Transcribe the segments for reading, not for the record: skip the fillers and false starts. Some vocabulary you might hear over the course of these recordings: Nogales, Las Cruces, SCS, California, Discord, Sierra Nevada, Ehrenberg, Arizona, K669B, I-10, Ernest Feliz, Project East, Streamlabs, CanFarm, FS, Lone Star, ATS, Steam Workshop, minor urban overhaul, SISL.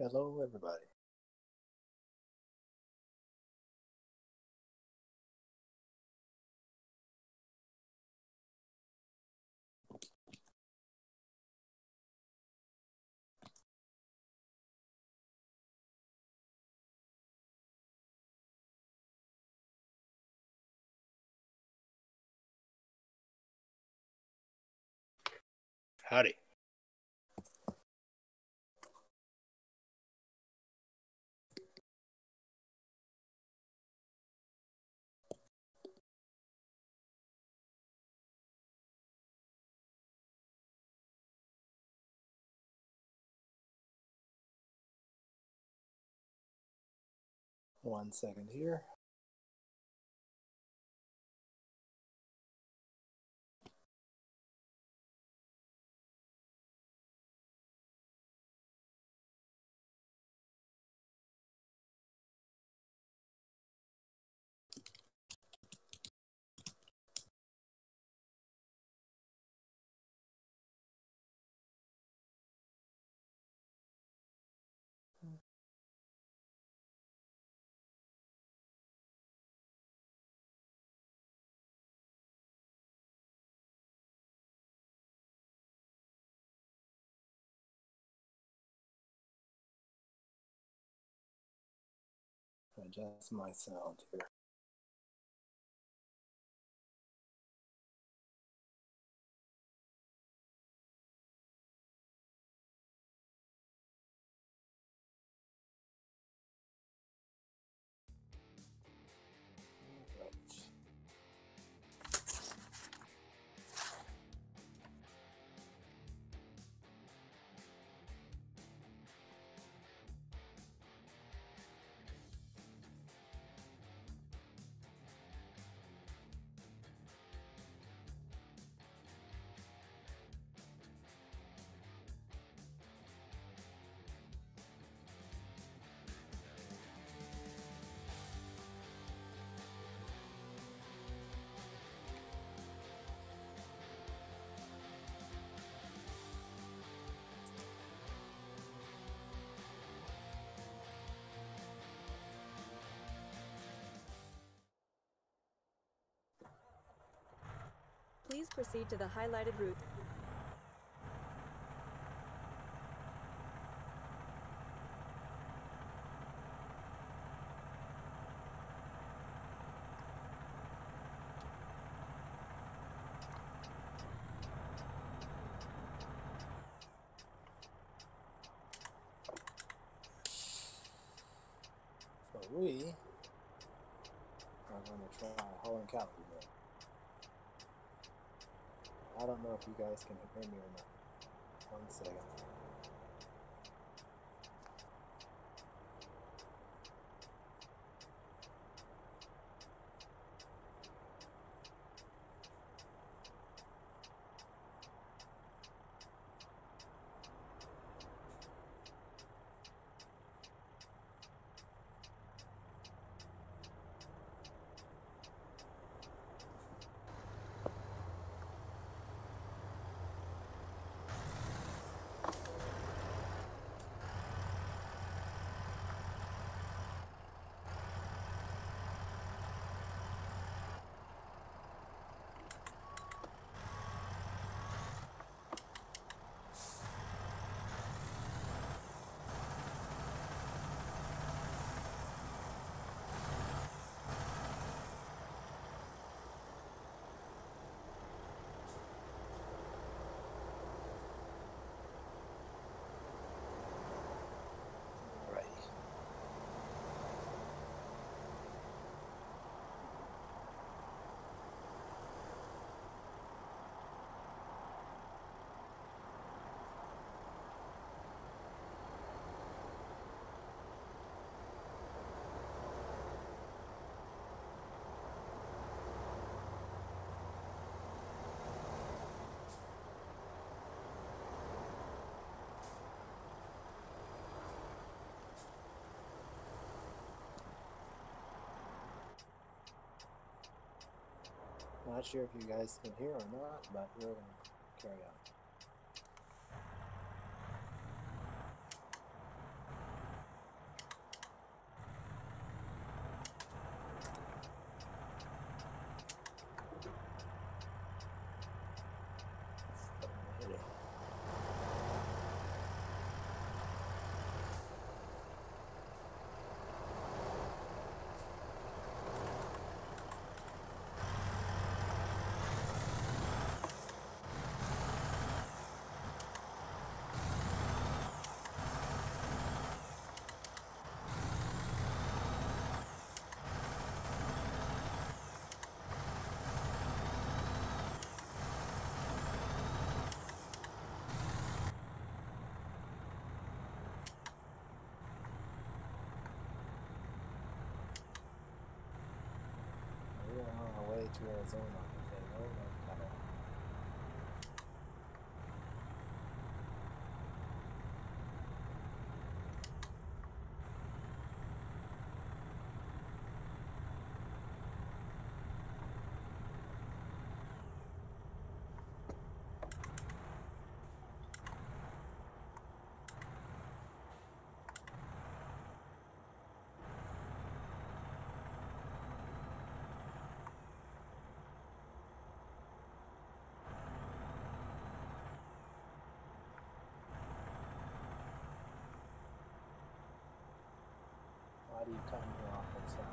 Hello, everybody. Howdy. One second here. Adjust my sound here. Please proceed to the highlighted route. So we are going to try Holland County here. I don't know if you guys can hear me or not. One second. Not sure if you guys can hear or not, but we're going to carry on. Arizona. You cut me off and stuff.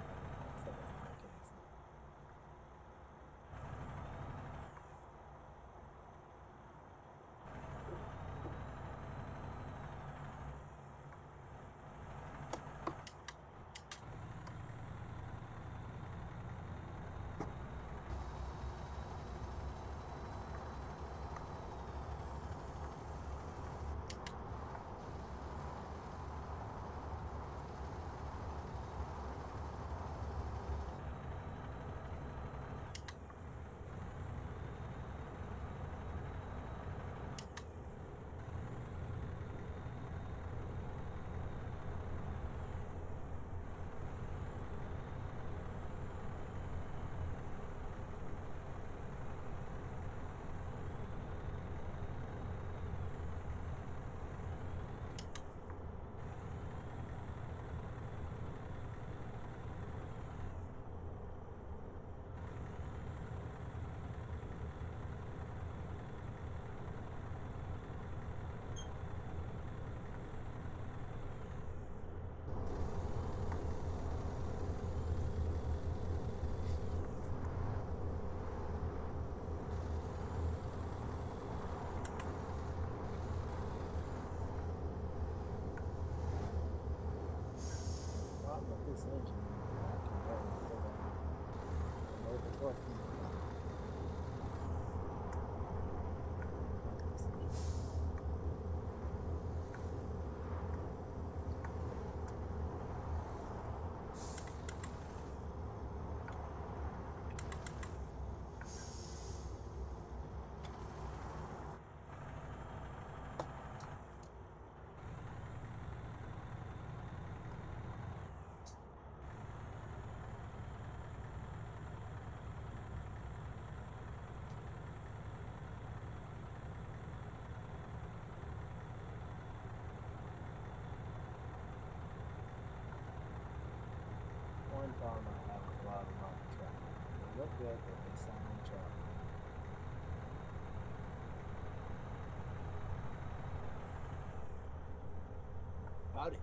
Howdy.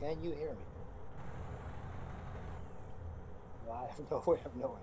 Can you hear me? Well, I have no way of knowing.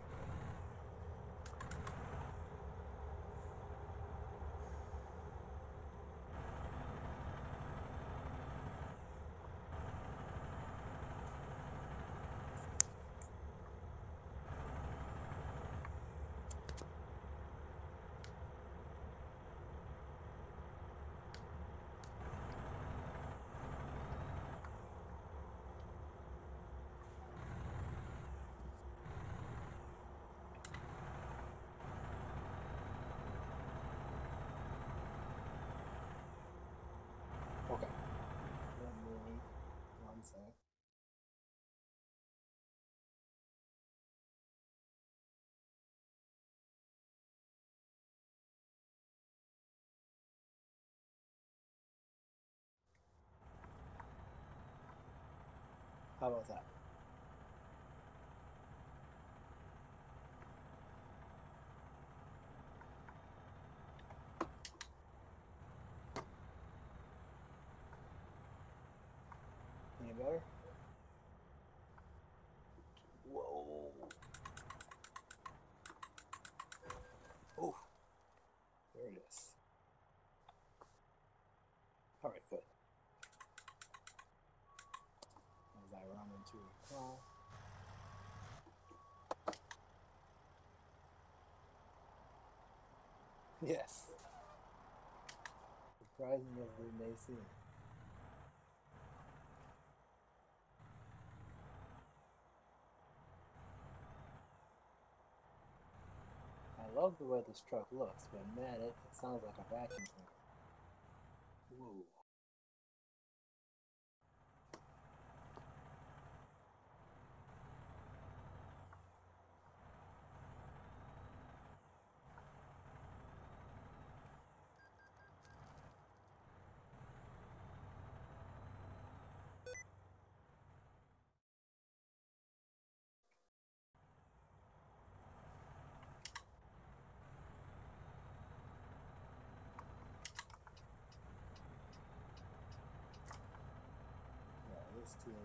How about that? Any better? Whoa. Oh, there it is. All right, good. Well, yes, surprising as they may seem. love the way this truck looks, but man, it sounds like a vacuum cleaner. Whoa.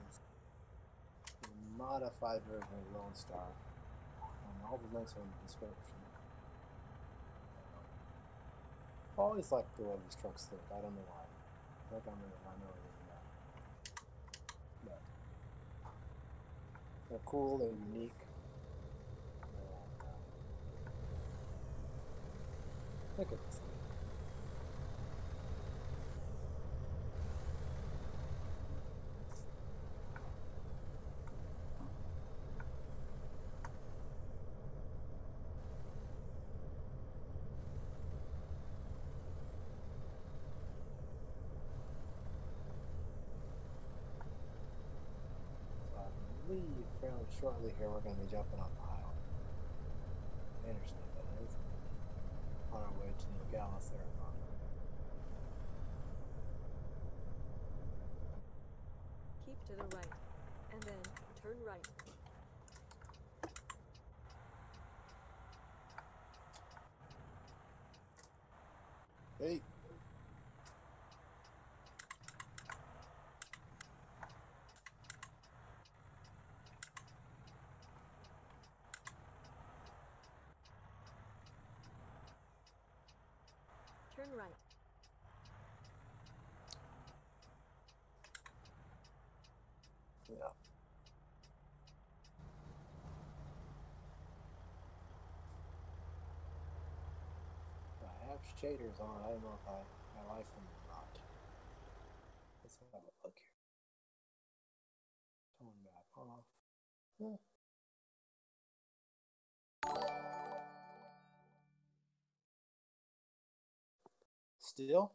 Is a modified version of Lone Star. And all the links are in the description. I always like the way these trucks look. I don't know why. I think I'm in a minority now. But they're cool, they're unique. Look at this. Fairly shortly here, we're going to be jumping on the highway. The interstate, that is. On our way to Nogales, Arizona. Keep to the right, and then turn right. Hey! Shaders on, I don't know if I like them or not. Let's have a look here. Tone back off. Yeah. Still?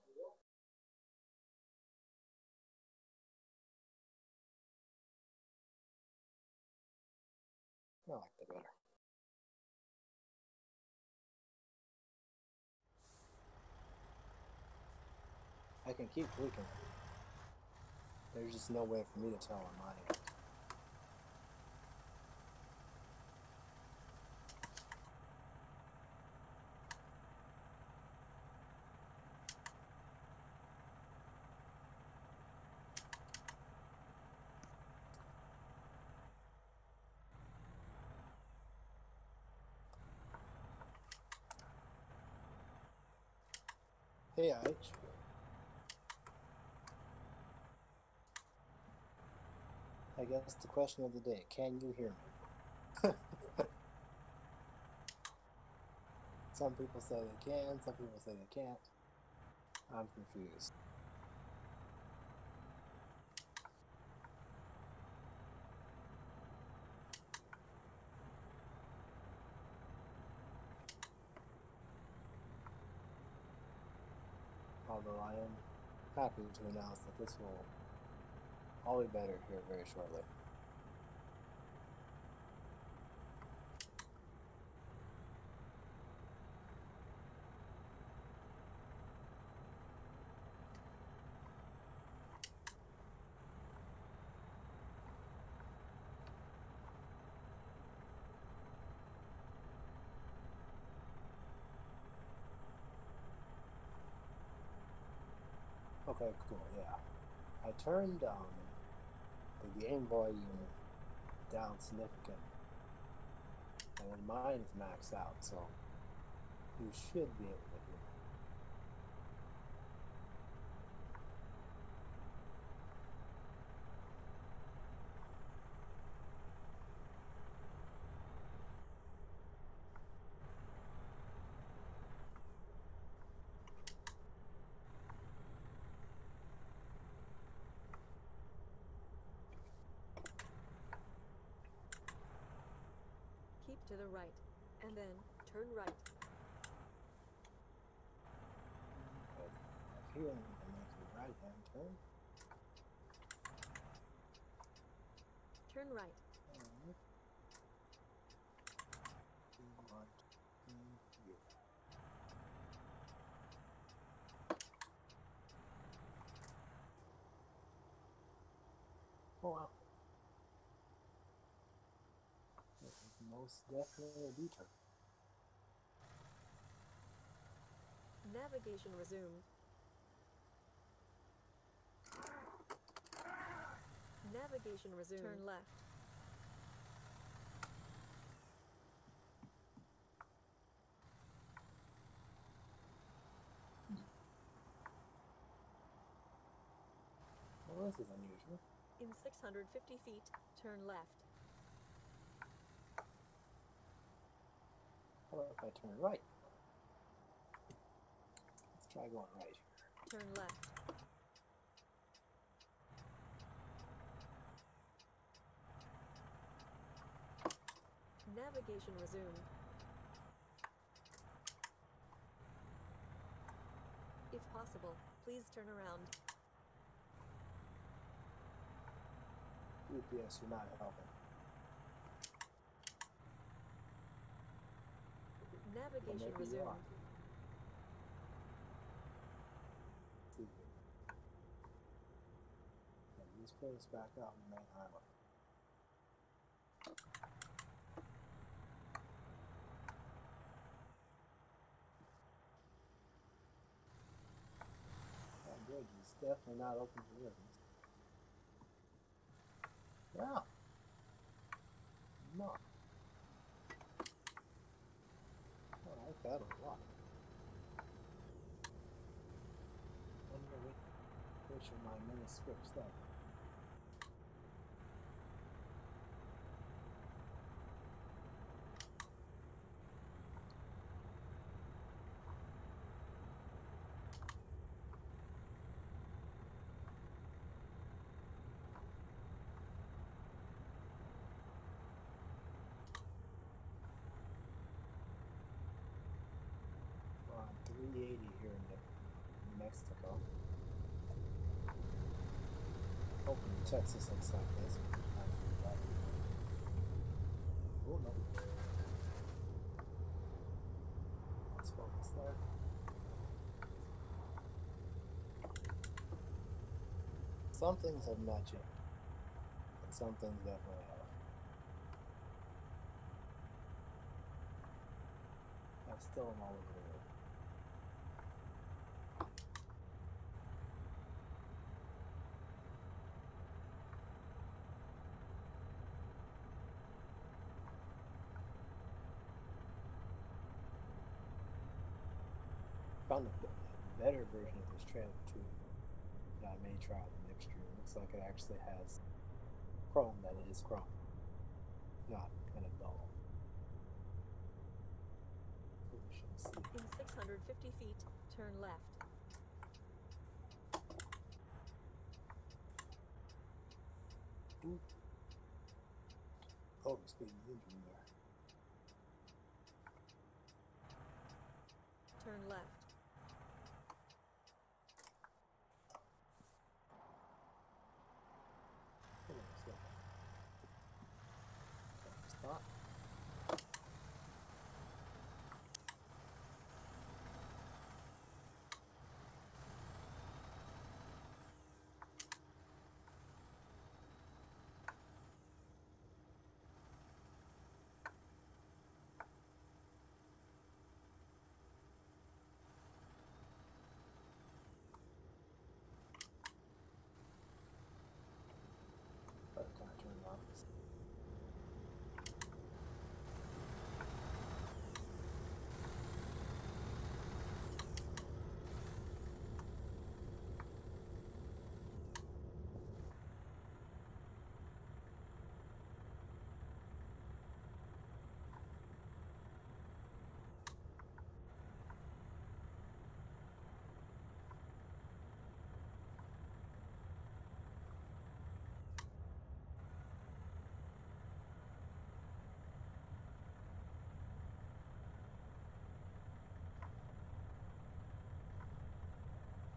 I like that better. I can keep tweaking it. There's just no way for me to tell on my end. Hey, Ike. I guess the question of the day, can you hear me? Some people say they can, some people say they can't. I'm confused. Although I am happy to announce that this will I'll be better here very shortly. Okay, cool, yeah. I turned the game volume down significantly, and then mine is maxed out, so you should be able to hear it. To the right, and then turn right. here. Turn right. Oh, wow. That is most definitely a detour. Navigation resumed. Navigation resumed. Turn left. Well, this is unusual. In 650 feet, turn left. How about if I turn right? Let's try going right here. Turn left. Navigation resumed. If possible, please turn around. UPS, you're not helping. Navigation resumed. And these players back out on the main highway. That bridge is definitely not open to business. Wow. No. I like that a lot. I wonder which of my manuscript stuff. Texas looks like this. Oh no. Let's focus there. Some things have not changed, and some things definitely have. I still am all over the road. I found a better version of this trailer too that I may try out next year. It looks like it actually has chrome that it is chrome, not kind of dull. In 650 feet, turn left. Ooh. Oh, it's been moving there. Turn left.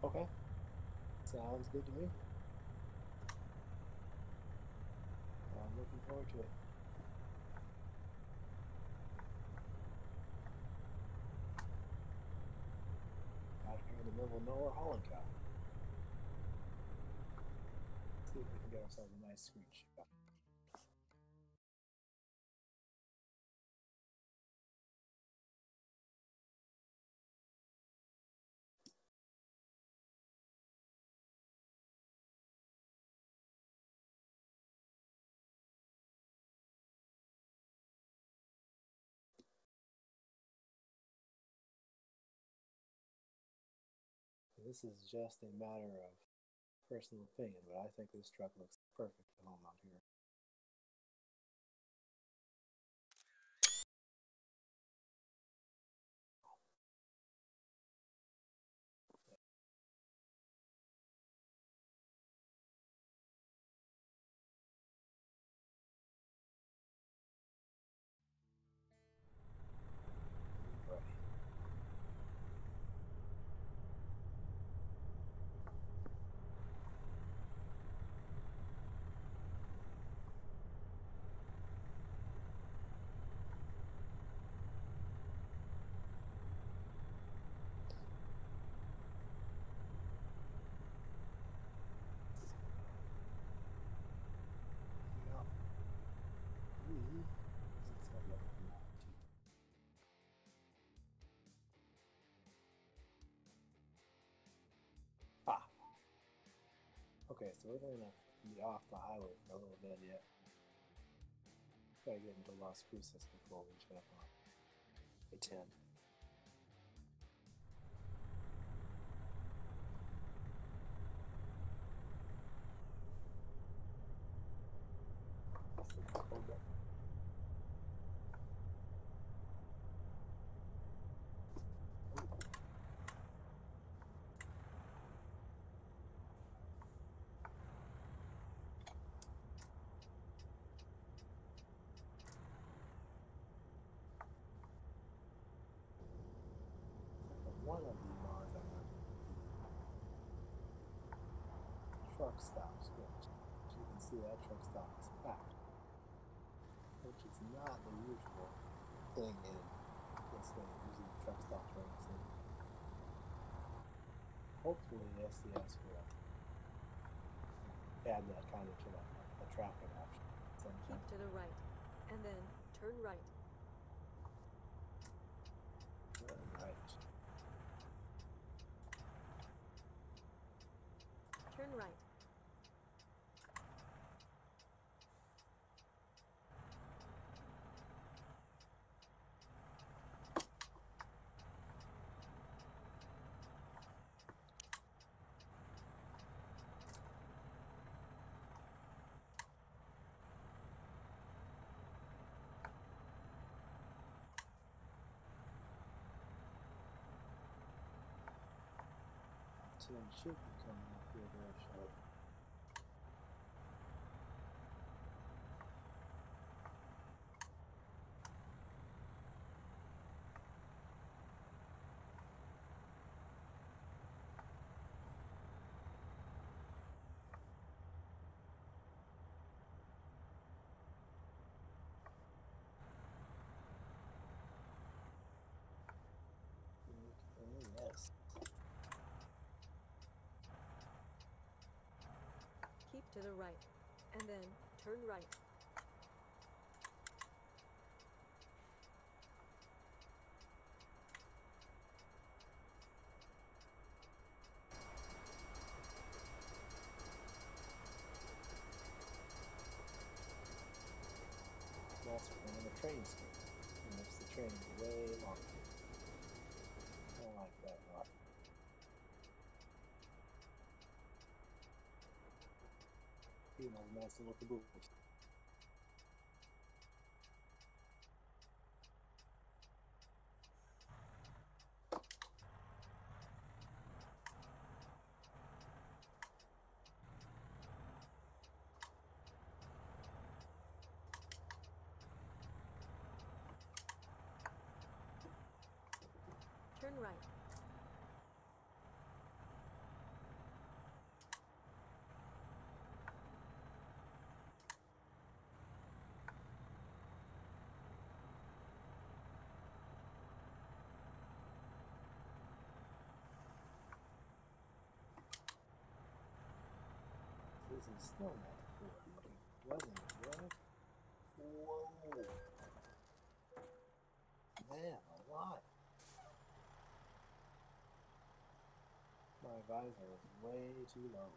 Okay. Sounds good to me. I'm looking forward to it. Out here in the middle of nowhere, hauling cow. Let's see if we can get ourselves a nice screenshot. This is just a matter of personal opinion, but I think this truck looks perfect at home out here. Okay, so we're going to be off the highway for a little bit yet. Gotta get into Las Cruces before we jump on I-10. One of the bars I have truck stops, which you can see that truck stop is packed, which is not the usual thing in this way. Usually the truck stop trains, and hopefully the SCS will add that kind of to a traffic option. Keep to the right, and then turn right. Should be coming up here very shortly. Yes. To the right, and then turn right. That's one of the trains here. It makes the train way longer. I don't like that a lot. You know, nice little kaboom. Turn right. isn't still not good. It wasn't, right? Whoa. Man, a lot. My visor is way too low.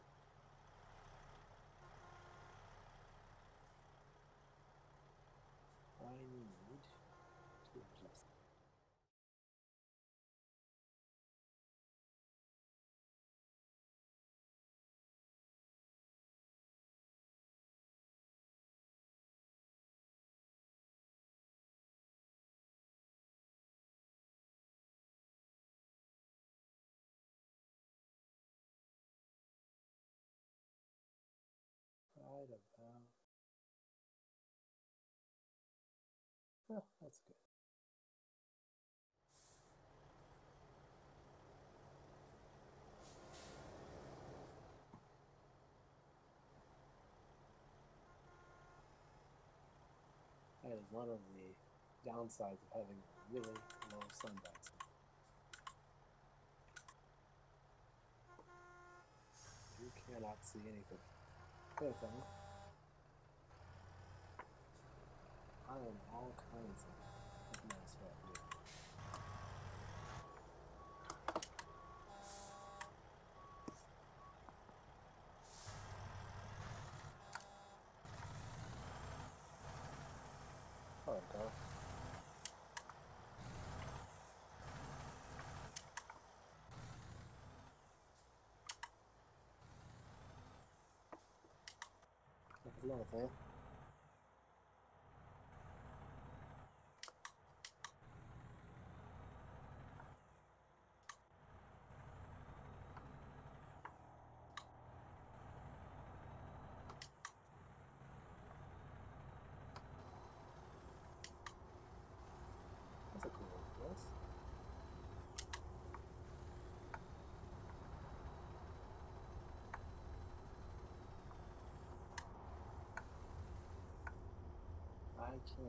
I need to adjust. About. Oh, that's good. That is one of the downsides of having a really low sunbox. You cannot see anything. Good thing. I am all kinds of mess right here. There we go. Another thing. That's a cool one, yes. I can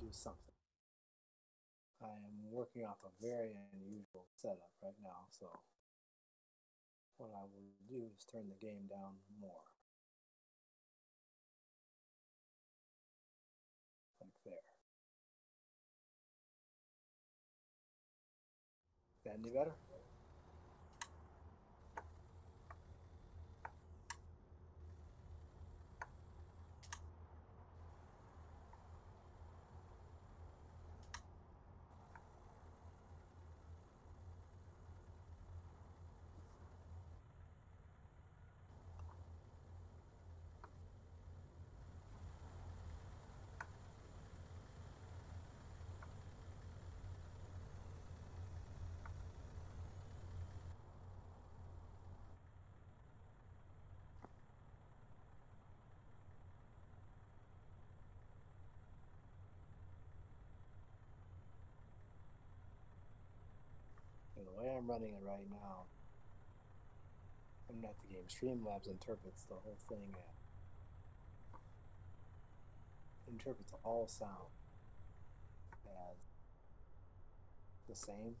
do something. I am working off a very unusual setup right now, so what I will do is turn the game down more. Like there. Is that any better? The way I'm running it right now, I'm not the game. Streamlabs interprets the whole thing. Interprets all sound as the same.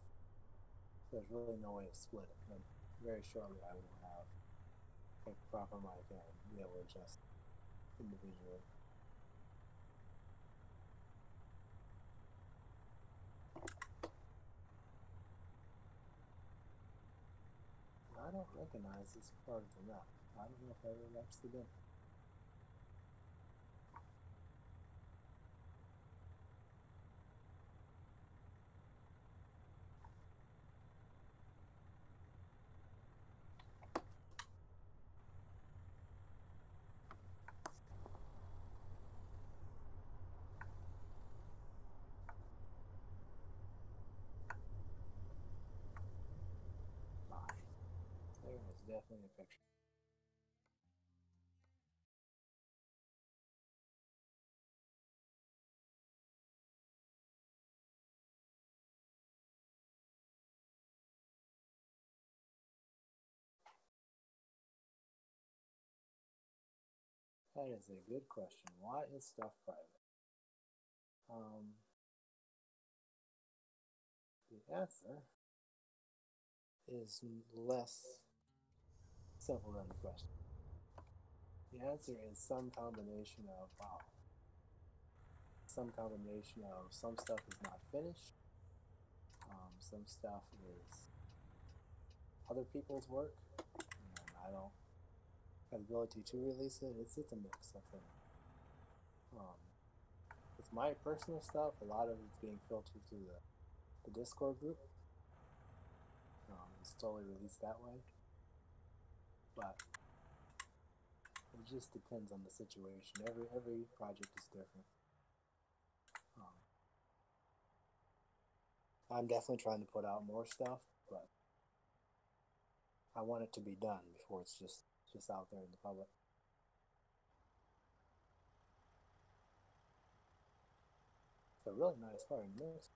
So there's really no way to split it. And very shortly, I will have a proper mic and be able to adjust individually. I don't recognize this part of the map. I don't know if I ever actually did. Definitely a picture. That is a good question. Why is stuff private? The answer is less simple than the question. The answer is some combination of wow. Some combination of some stuff is not finished. Some stuff is other people's work, and I don't have the ability to release it. It's a mix of things. It's my personal stuff. A lot of it's being filtered through the Discord group. It's totally released that way. But it just depends on the situation. Every project is different. I'm definitely trying to put out more stuff, but I want it to be done before it's just out there in the public. It's a really nice car in this.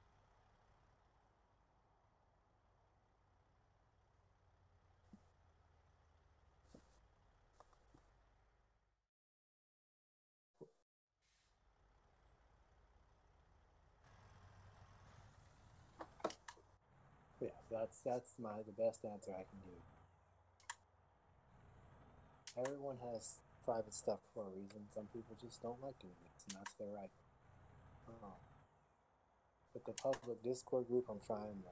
Yeah, that's the best answer I can do. Everyone has private stuff for a reason. Some people just don't like doing this, and that's their right. But the public Discord group, I'm trying to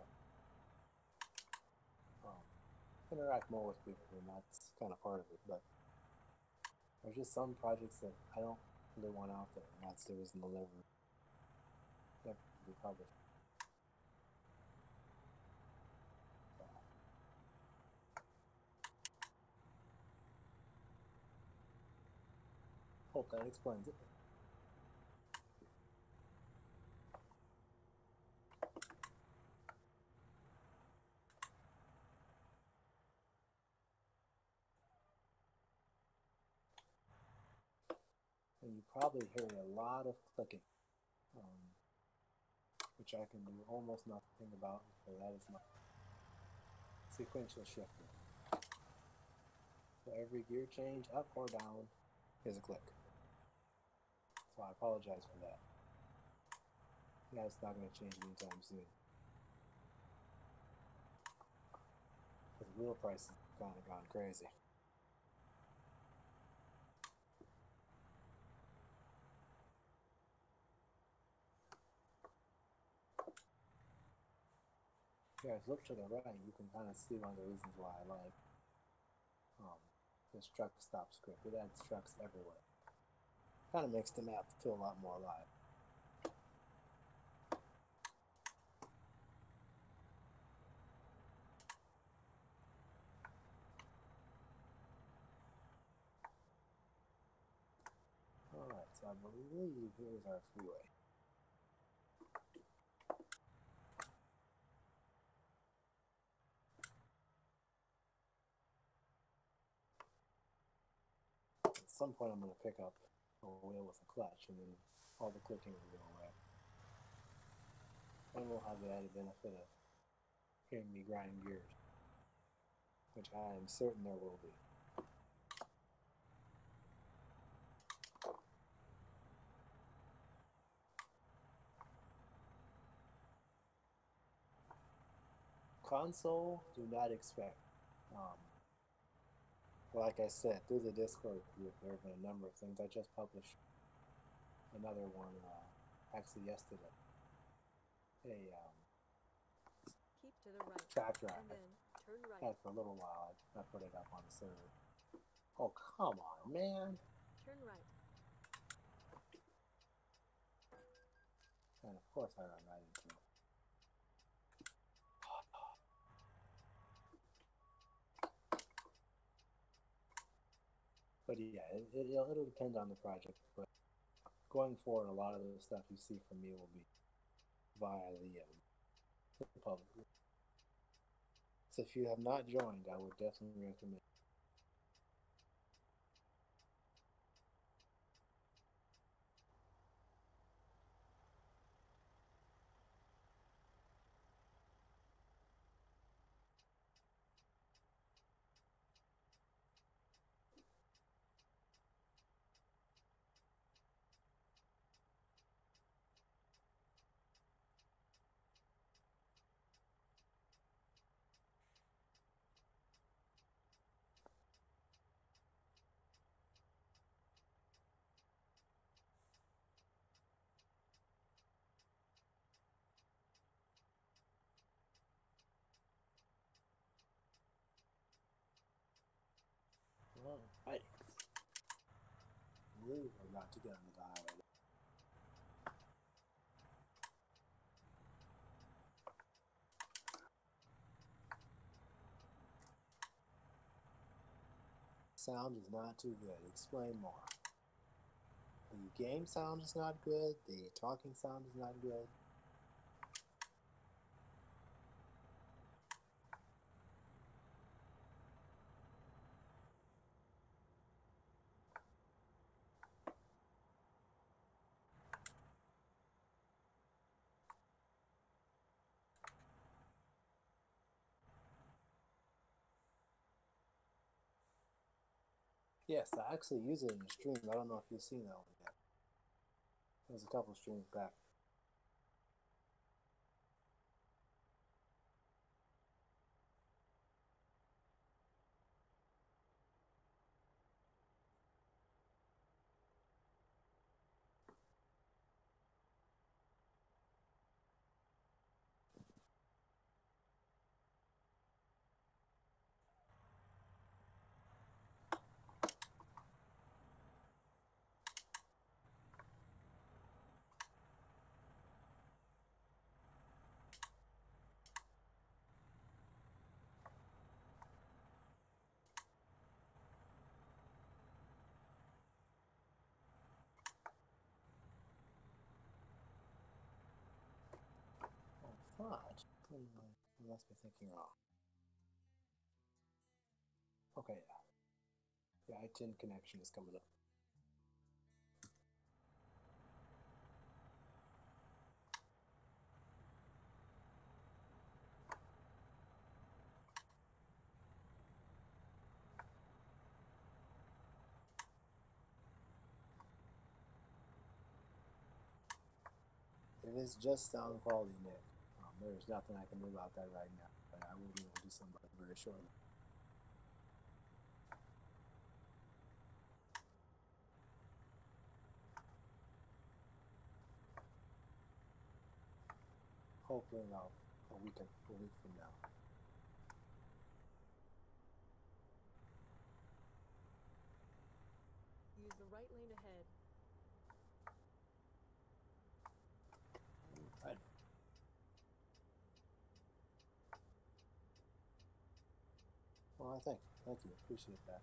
interact more with people, and that's kind of part of it. But there's just some projects that I don't really want out there, and that's the reason they'll never be published. Hope that explains it. And you probably hear a lot of clicking, which I can do almost nothing about, so that is my sequential shifting. So every gear change, up or down, is a click. So I apologize for that. That's not going to change anytime soon. Because wheel prices have kind of gone crazy. Yeah, look to the right, you can kind of see one of the reasons why I like this truck stop script. It adds trucks everywhere. Kind of makes the map feel a lot more alive. Alright, so I believe here's our freeway. At some point I'm going to pick up a wheel with a clutch, and then all the clicking will go away. And we'll have the added benefit of hearing me grind gears, which I am certain there will be. Console, do not expect. Like I said, through the Discord group, there have been a number of things. I just published another one, actually yesterday. A keep to the right, track drive and then turn right. Had for a little while. I put it up on the server. Oh, come on, man! Turn right. And of course, I run right into it. But yeah, it'll depend on the project, but going forward, a lot of the stuff you see from me will be via the public. So if you have not joined, I would definitely recommend. not to get on the highway. Sound is not too good. Explain more. The game sound is not good. The talking sound is not good. Yes, I actually used it in a stream. I don't know if you've seen that one yet. It was a couple of streams back. Not. I must be thinking wrong. Okay, yeah. The I-10 connection is coming up. It is just sound quality, Nick. There's nothing I can do about that right now, but I will be able to do something very shortly. Hopefully now, a week from now. Use the right lane ahead. Well, thank you, appreciate that.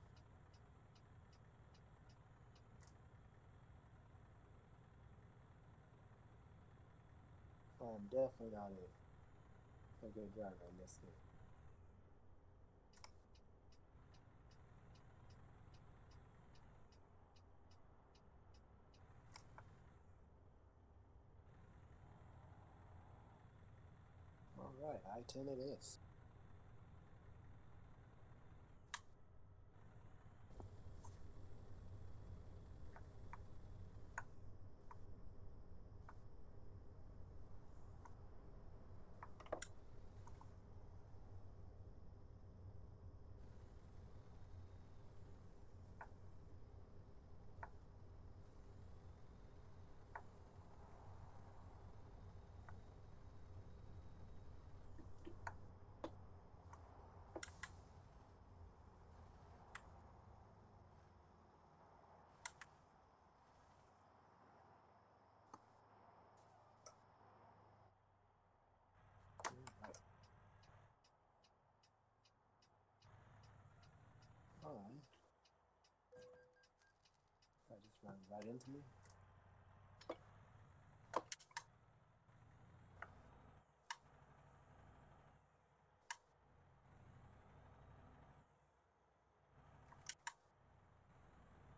I'm definitely not a good driver in this game. All right, I-10 it is. That just ran right into me.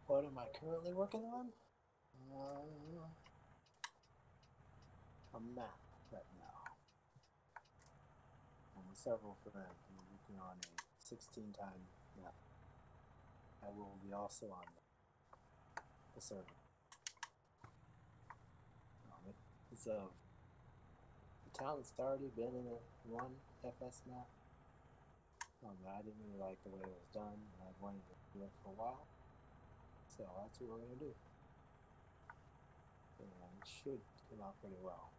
What am I currently working on? A map right now. And with several friends, I'm working on a 16-time map. I will be also on the server. It's the town that's already been in a one FS map. I didn't really like the way it was done, and I've wanted to do it for a while. So that's what we're going to do. And it should come out pretty well.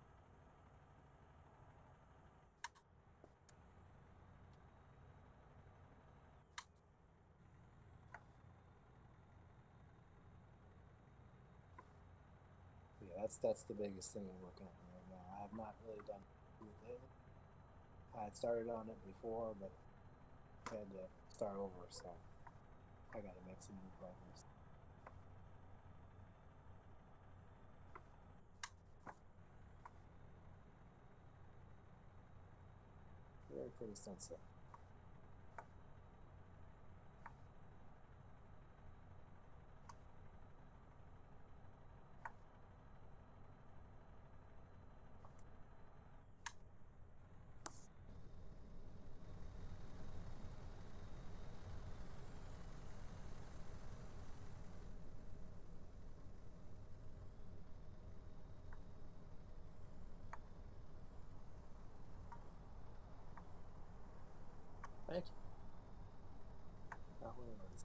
That's the biggest thing I'm working on right now. I have not really done it lately. I had started on it before, but I had to start over, so I got to make some new progress. Very pretty sunset. Thank you. That one was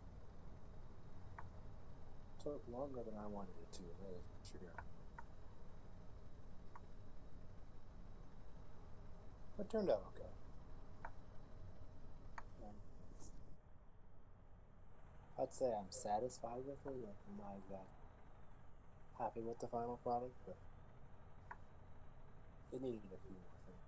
took longer than I wanted it to, really, for sure. But it turned out okay. And I'd say I'm satisfied with it. I'm not exactly happy with the final product, but it needed a few more things.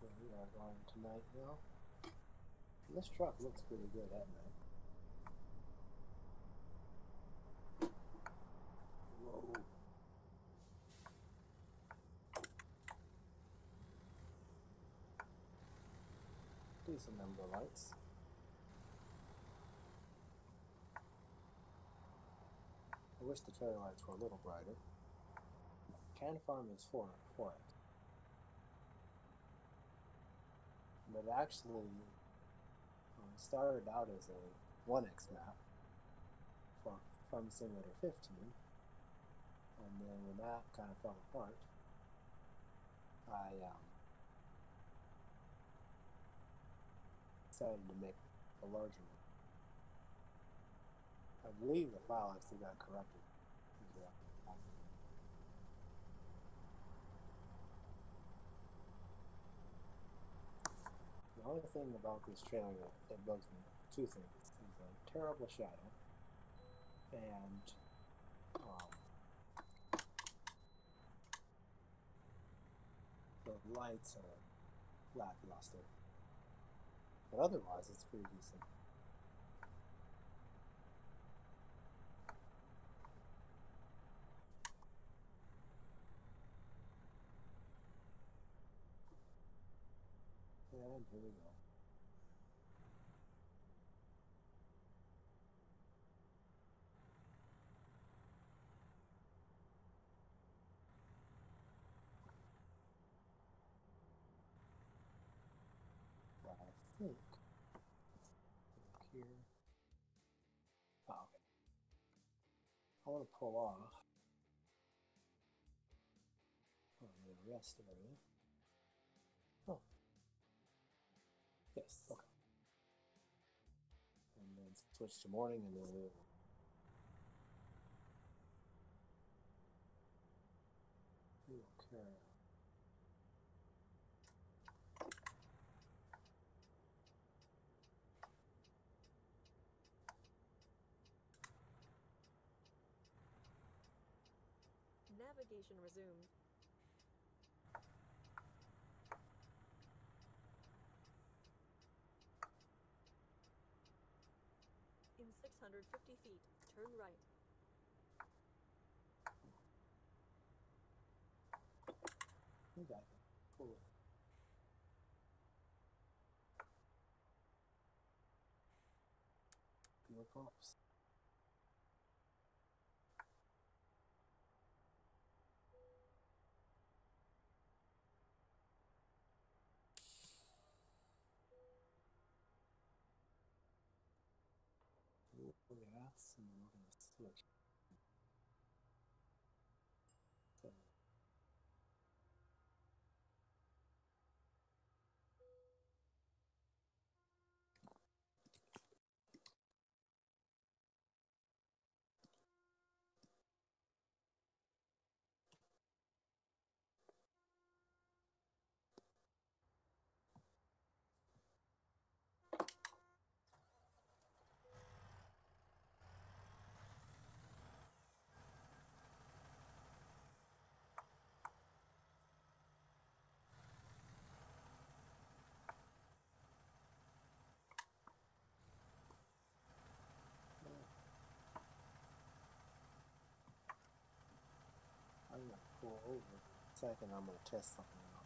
So we are going tonight now. This truck looks pretty good at night. Whoa. Decent number of lights. I wish the trailer lights were a little brighter. Can farm is for it. But actually, it started out as a 1x map from Simulator 15, and then when that kind of fell apart, I decided to make a larger one. I believe the file actually got corrupted. Yeah. The only thing about this trailer that bugs me, two things, is a terrible shadow and the lights are lackluster. But otherwise, it's pretty decent. And here we go. But I think here. Oh, okay. I want to pull off on the rest of it. Oh. Yes, okay. And then switch to morning and then we'll... Okay. Navigation resumed. In 650 feet, turn right. You got it. Cool. props. Oh, yes, and then we're going to switch. So. I'm going to pull over a second, I'm going to test something out.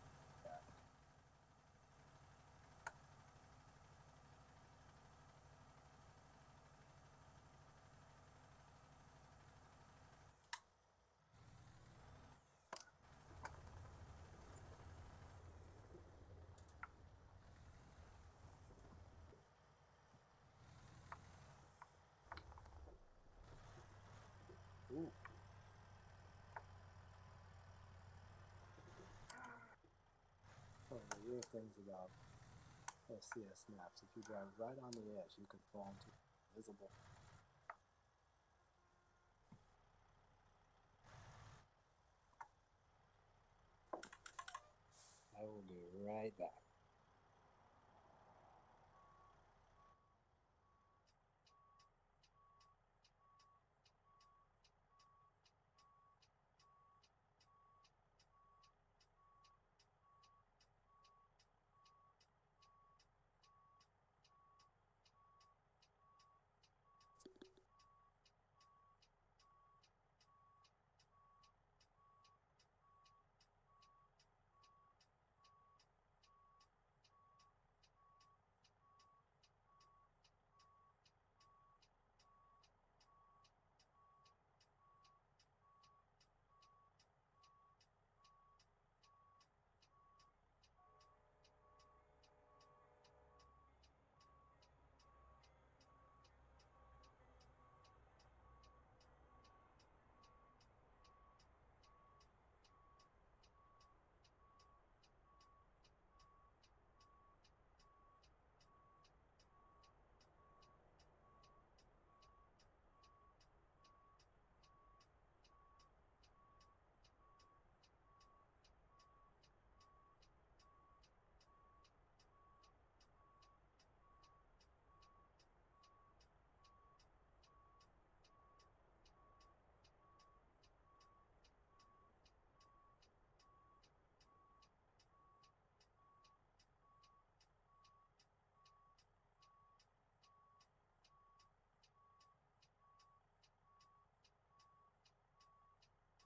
Ooh. One of the real things about SCS maps, if you drive right on the edge, you can fall into invisible. I will be right back.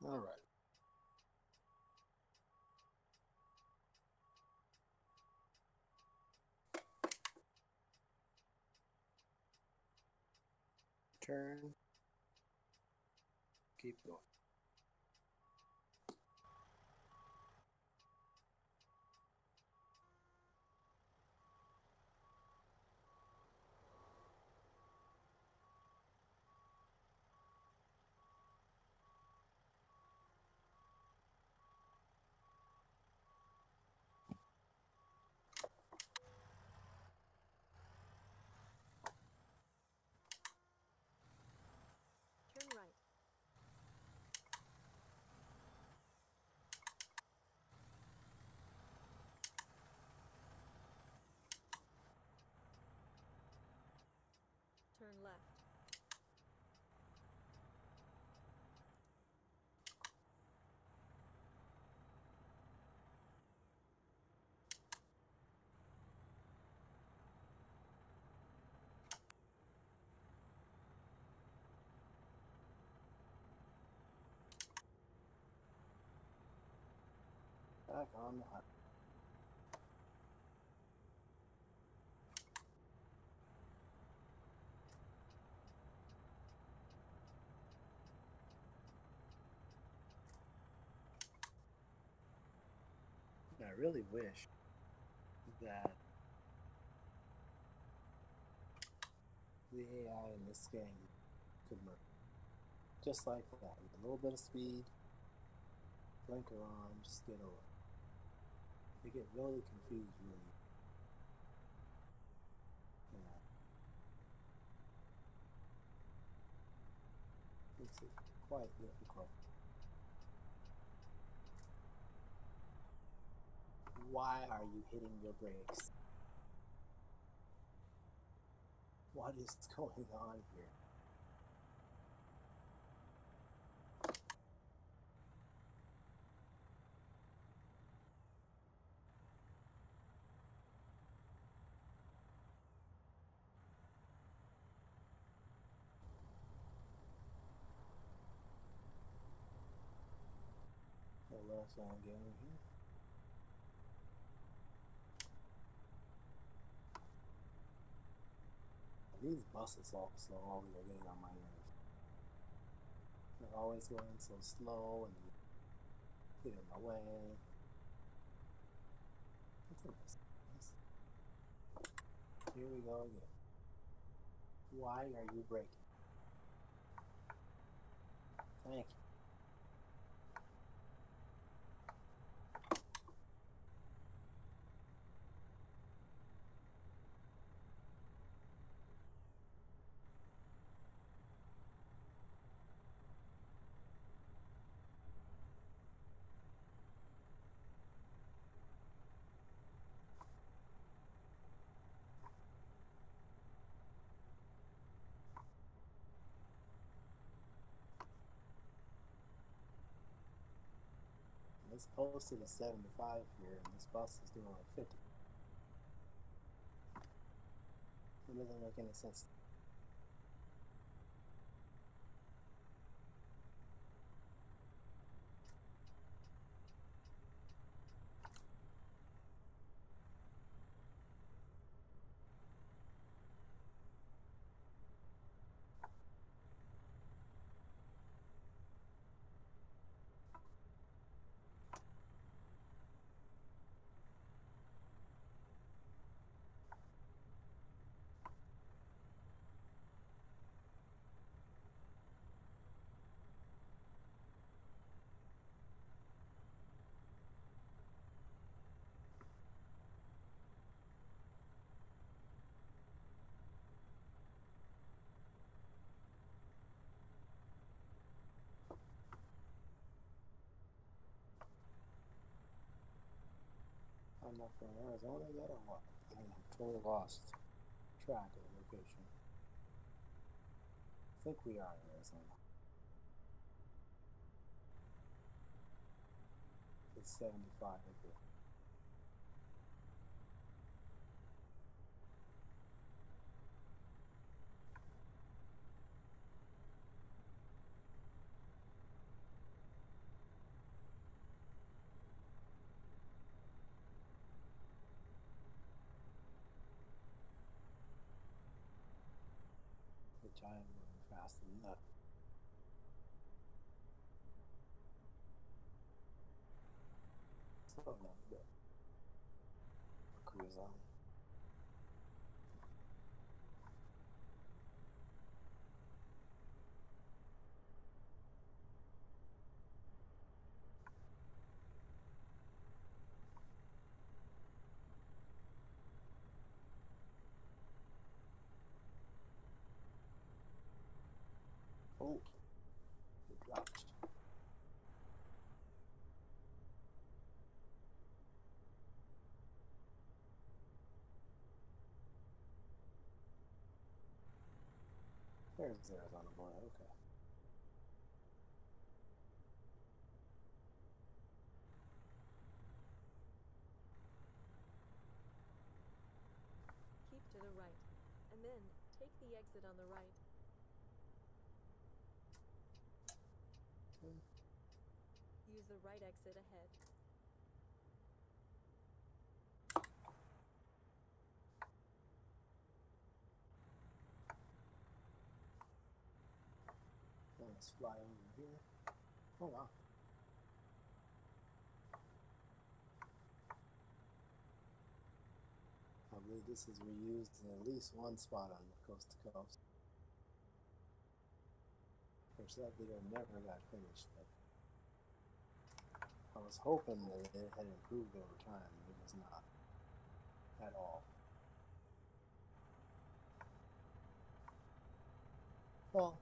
All right. Turn. Keep going. Turn left. Back on the hunt. really wish that the AI in this game could move. Just like that. With a little bit of speed, blinker on, just get over. They get really confused, really. Yeah. It's quite difficult. Why are you hitting your brakes? What is going on here? Last one game here. These buses also always are getting on my nerves. They're always going so slow and you get in the way. That's a mess. Here we go again. Why are you braking? Thank you. It's posted at 75 here, and this bus is doing like 50. It doesn't make any sense. I'm not from Arizona yet or what? I am totally lost track of the location. I think we are in Arizona. It's 75 here. I am moving fast enough. Slow down a bit. Cruise on. Oh, it dropped. There's Arizona boy, okay. Keep to the right, and then take the exit on the right. Use the right exit ahead. Let's fly over here. Oh wow. probably this is reused in at least one spot on coast to coast. Of course, that video never got finished, but I was hoping that it had improved over time, but it was not at all. Well,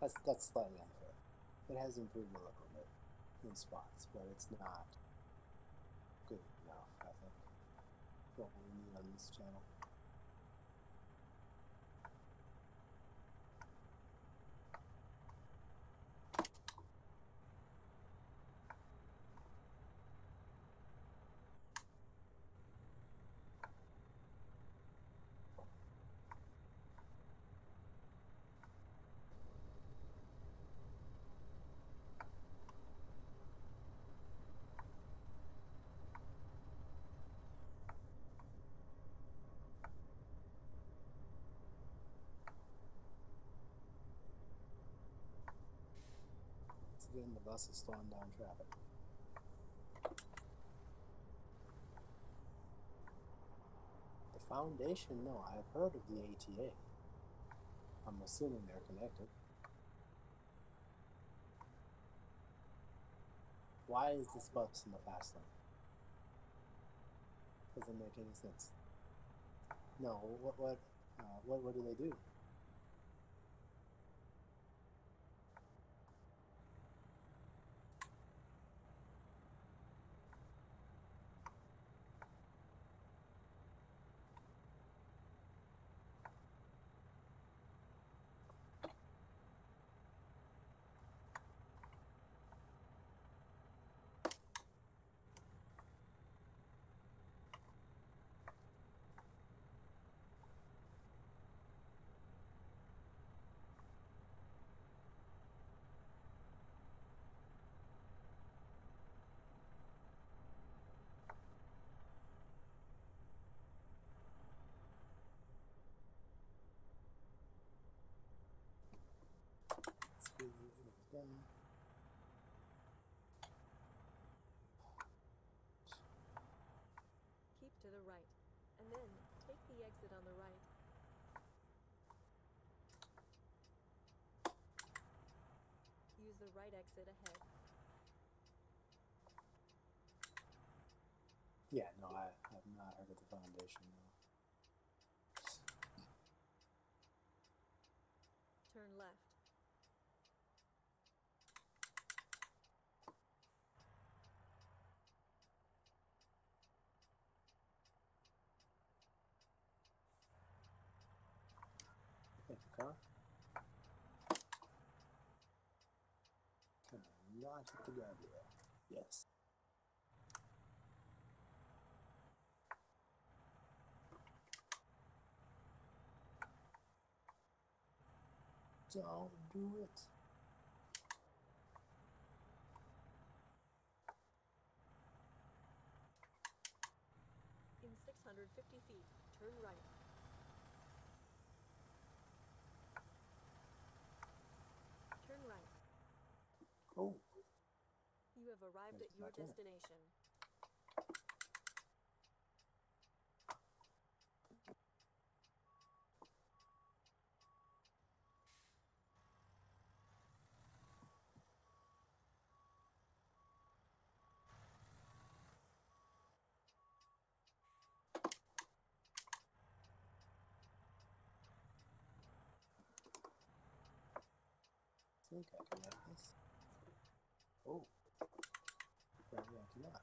that's slightly unfair. It has improved a little bit in spots, but it's not good enough, I think, what we need on this channel. Again, the bus is slowing down traffic. The foundation, no, I've heard of the ATA. I'm assuming they're connected. Why is this bus in the fast lane? Doesn't make any sense. No, what do they do? Down. Keep to the right, and then take the exit on the right. Use the right exit ahead. Yeah, no, I have not heard of the foundation, no. Turn left. Car. Can I not hit the guardrail? Yes. Don't do it. In 650 feet, turn right. Right. Oh. You have arrived at your destination. I think I can make this. Oh, apparently I cannot.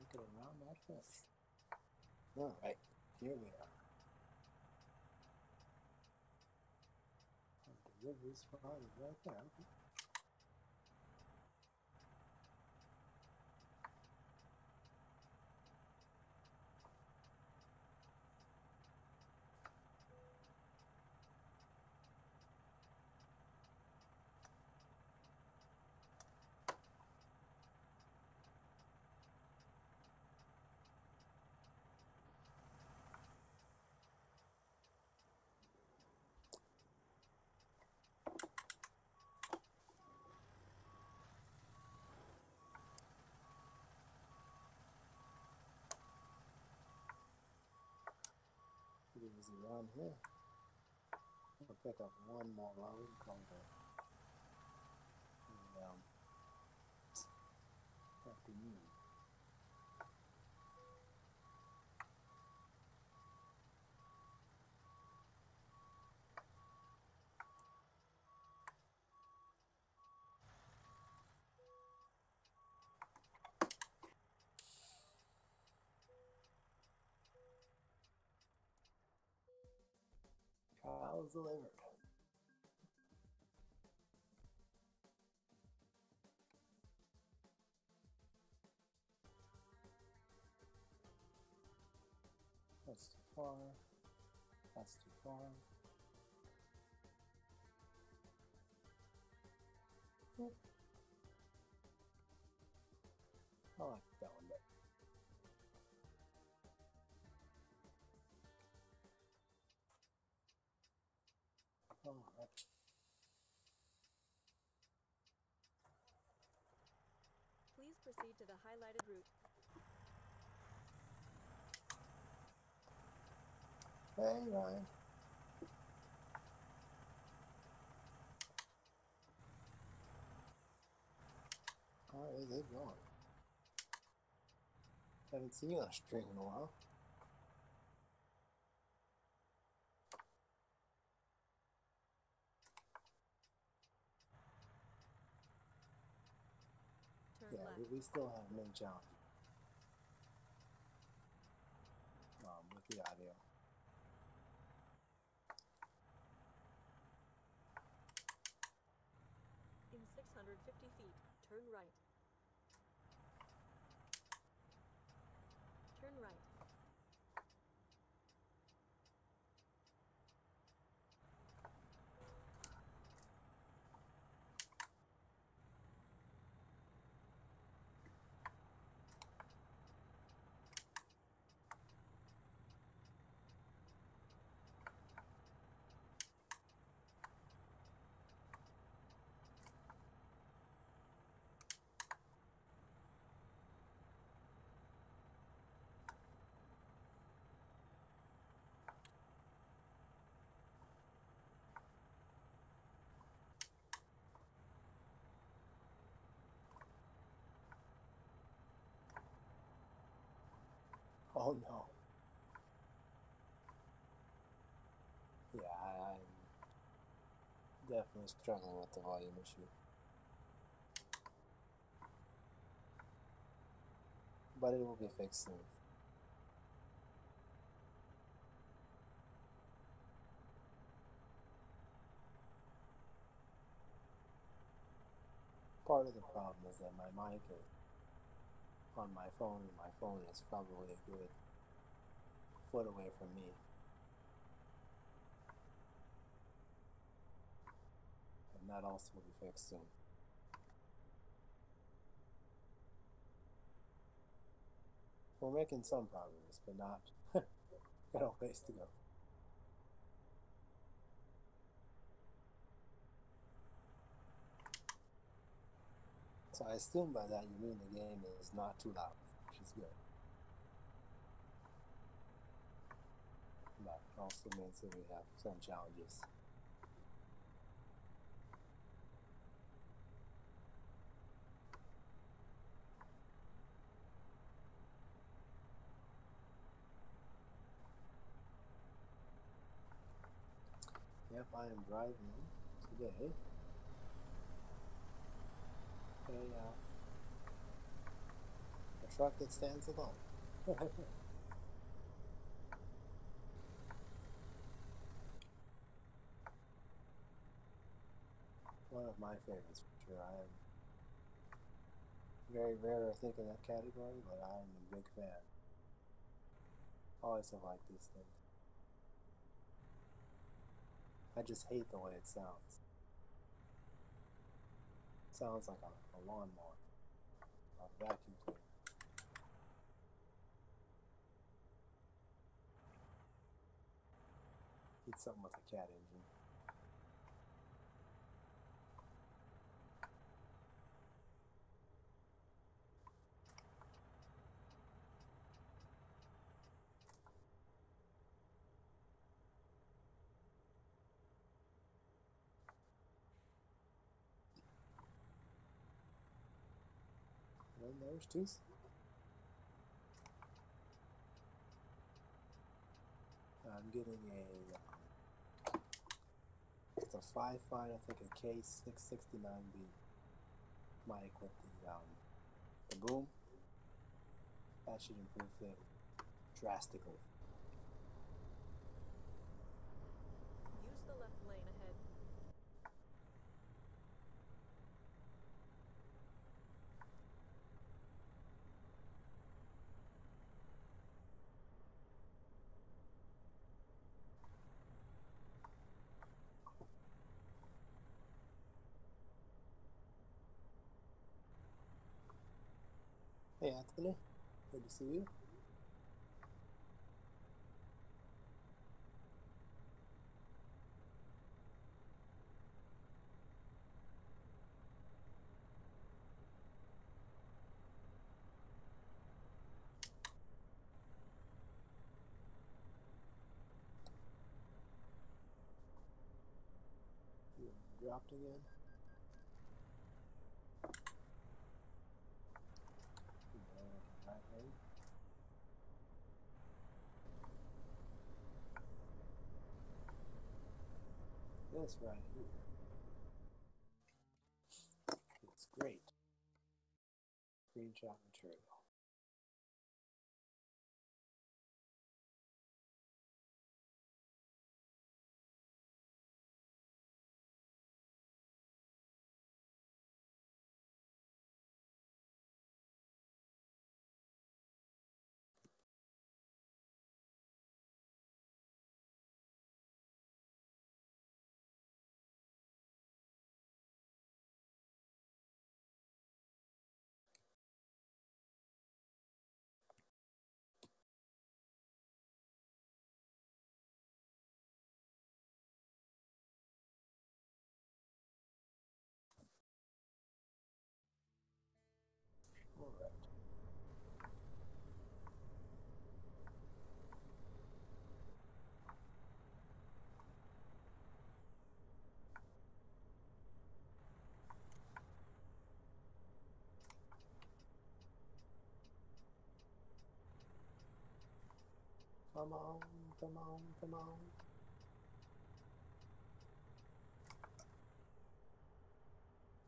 Make it around that fence. All right, here we are. Delivery spot is right there. easy one here. I'll pick up one more load called the afternoon. Cow is delivered. That's too far. That's too far. Yep. I like that one better. All right. Please proceed to the highlighted route. Hey, Ryan. Where is it going? Haven't seen you on a stream in a while. Yeah, we still have no challenge with the audio. In 650 feet, turn right. Turn right. Oh no. Yeah, I'm definitely struggling with the volume issue. But it will be fixed soon. Part of the problem is that my mic is on my phone, and my phone is probably a good foot away from me. And that also will be fixed soon. We're making some progress, but not got a ways to go. So I assume by that you mean the game is not too loud, which is good. But it also means that we have some challenges. Yep, I am driving today. A truck that stands alone. One of my favorites for sure. I am very rare I think in that category, but I am a big fan. Always have liked these things. I just hate the way it sounds. Sounds like a lawnmower, a vacuum cleaner. Need something with a cat engine. and there's Tuesday. I'm getting a, it's a 5.5, I think a K669B. Might equip the boom. That should improve things drastically. Use the left lane ahead. Hey Anthony, good to see you. You dropped again. This right here. It's great. Screenshot material. All right. Come on, come on, come on.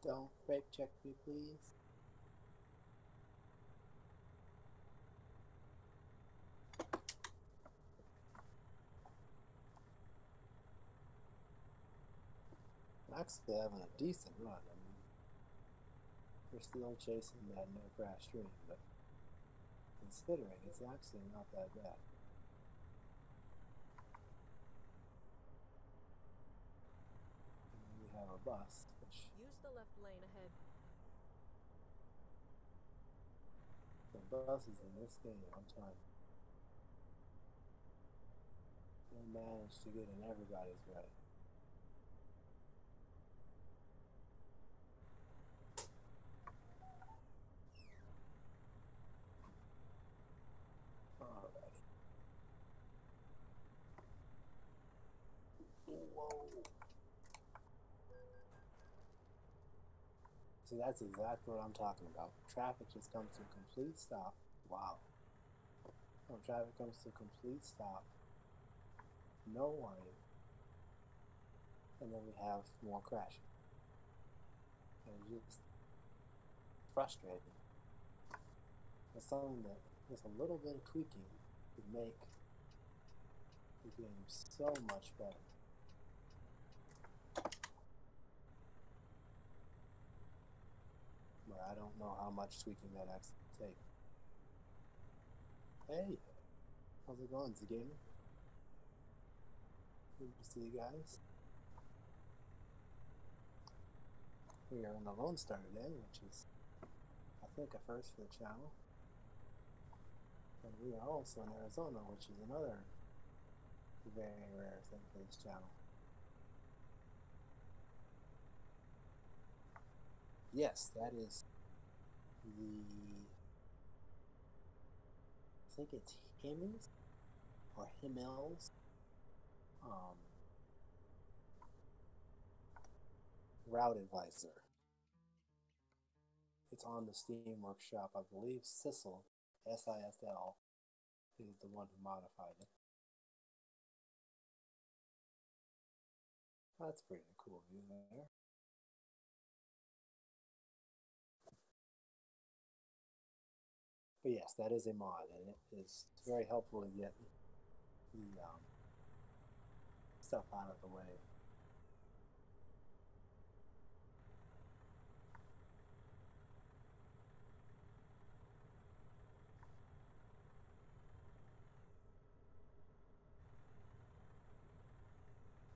Don't brake check me, please. Actually having a decent run. I mean, we're still chasing that no crash stream, but considering it's actually not that bad. And then we have a bus, which use the left lane ahead. The buses in this game on time. They managed to get in everybody's way. See, that's exactly what I'm talking about. Traffic just comes to a complete stop. Wow. When traffic comes to a complete stop, no warning, and then we have more crashing. And it's just frustrating. It's something that with a little bit of tweaking could make the game so much better. But I don't know how much tweaking that actually takes. Hey! How's it going, Z-Gamer? Good to see you guys. We are in the Lone Star today, which is, I think, a first for the channel. And we are also in Arizona, which is another very rare thing for this channel. Yes, that is the, I think it's Himmels or Himmels route advisor. it's on the Steam Workshop. I believe SISL, SISL, is the one who modified it. That's a pretty cool view there. But yes, that is a mod, and it is very helpful to get the stuff out of the way.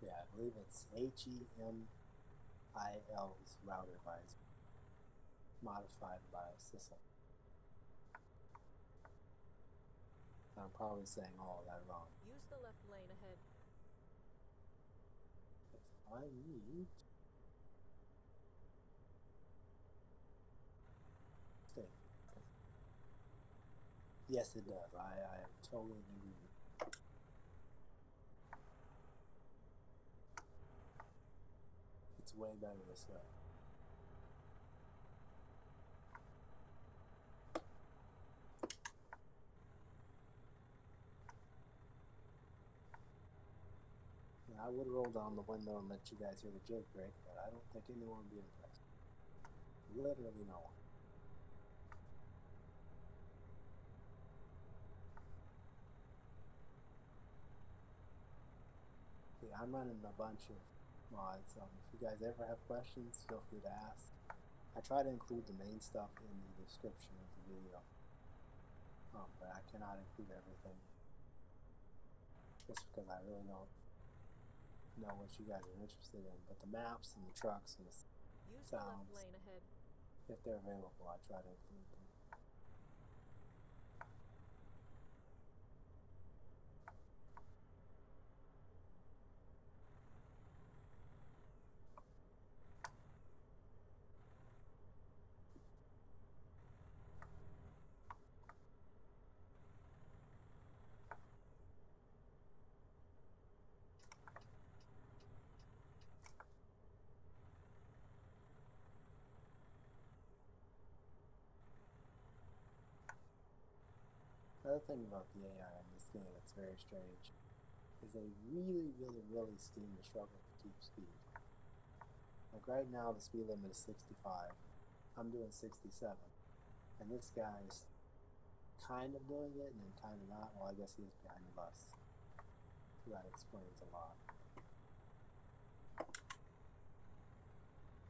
Yeah, I believe it's HEMIL's router device modified by SISL. I'm probably saying all that wrong. Use the left lane ahead. I need okay. Yes, it does. I am totally new. It's way better this way. I would roll down the window and let you guys hear the jig break, but I don't think anyone would be impressed. Literally no one. See, I'm running a bunch of mods, so if you guys ever have questions, feel free to ask. I try to include the main stuff in the description of the video, but I cannot include everything, just because I really don't know what you guys are interested in, but the maps and the trucks and the sounds, if they're available, I try to include them. Another thing about the AI in this game that's very strange is they really seem to struggle to keep speed. Like right now the speed limit is 65, I'm doing 67, and this guy is kind of doing it and then kind of not. Well, I guess he is behind the bus, so that explains a lot.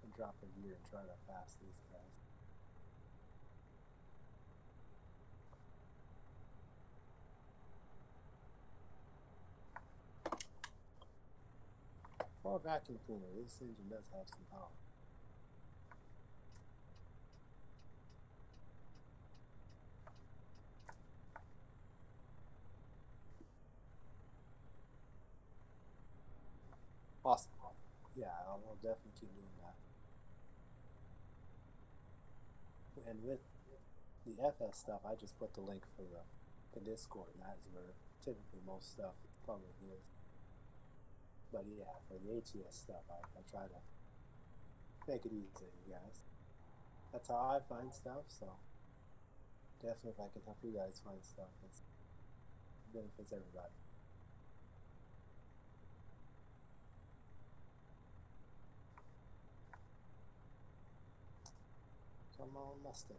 And drop a gear and try to pass these guys. Or vacuum cleaner, this engine does have some power. Awesome. Yeah, I'll definitely keep doing that. And with the FS stuff, I just put the link for the Discord, and that is where typically most stuff probably is. But yeah, for the ATS stuff, I try to make it easy, you guys. That's how I find stuff, so definitely if I can help you guys find stuff, it benefits everybody. Come on, Mustang.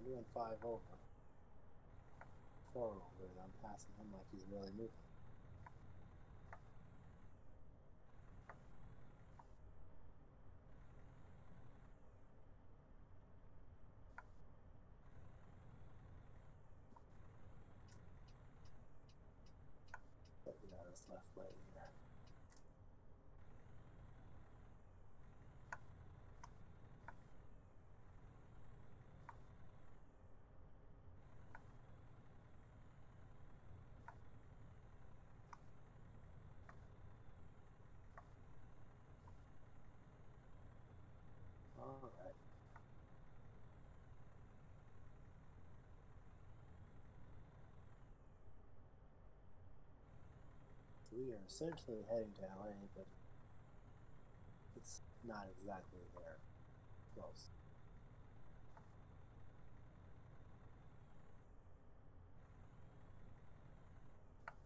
I'm doing 4 over, and I'm passing him like he's really moving. Let me get out of this left leg here. we are essentially heading to LA, but it's not exactly there. Close.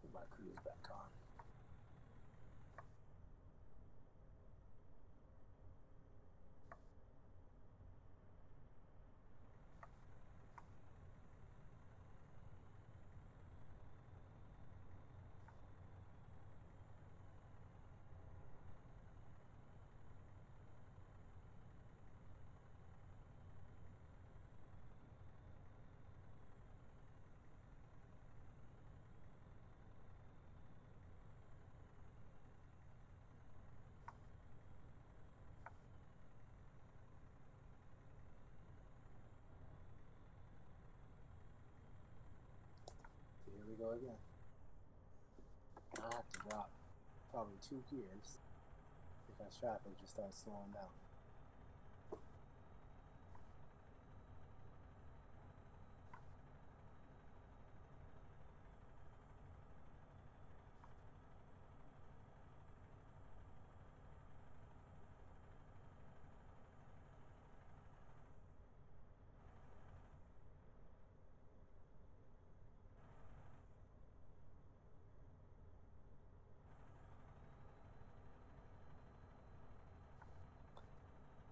Put my cruise back on. Here we go again. I have to drop probably 2 gears because traffic just starts slowing down.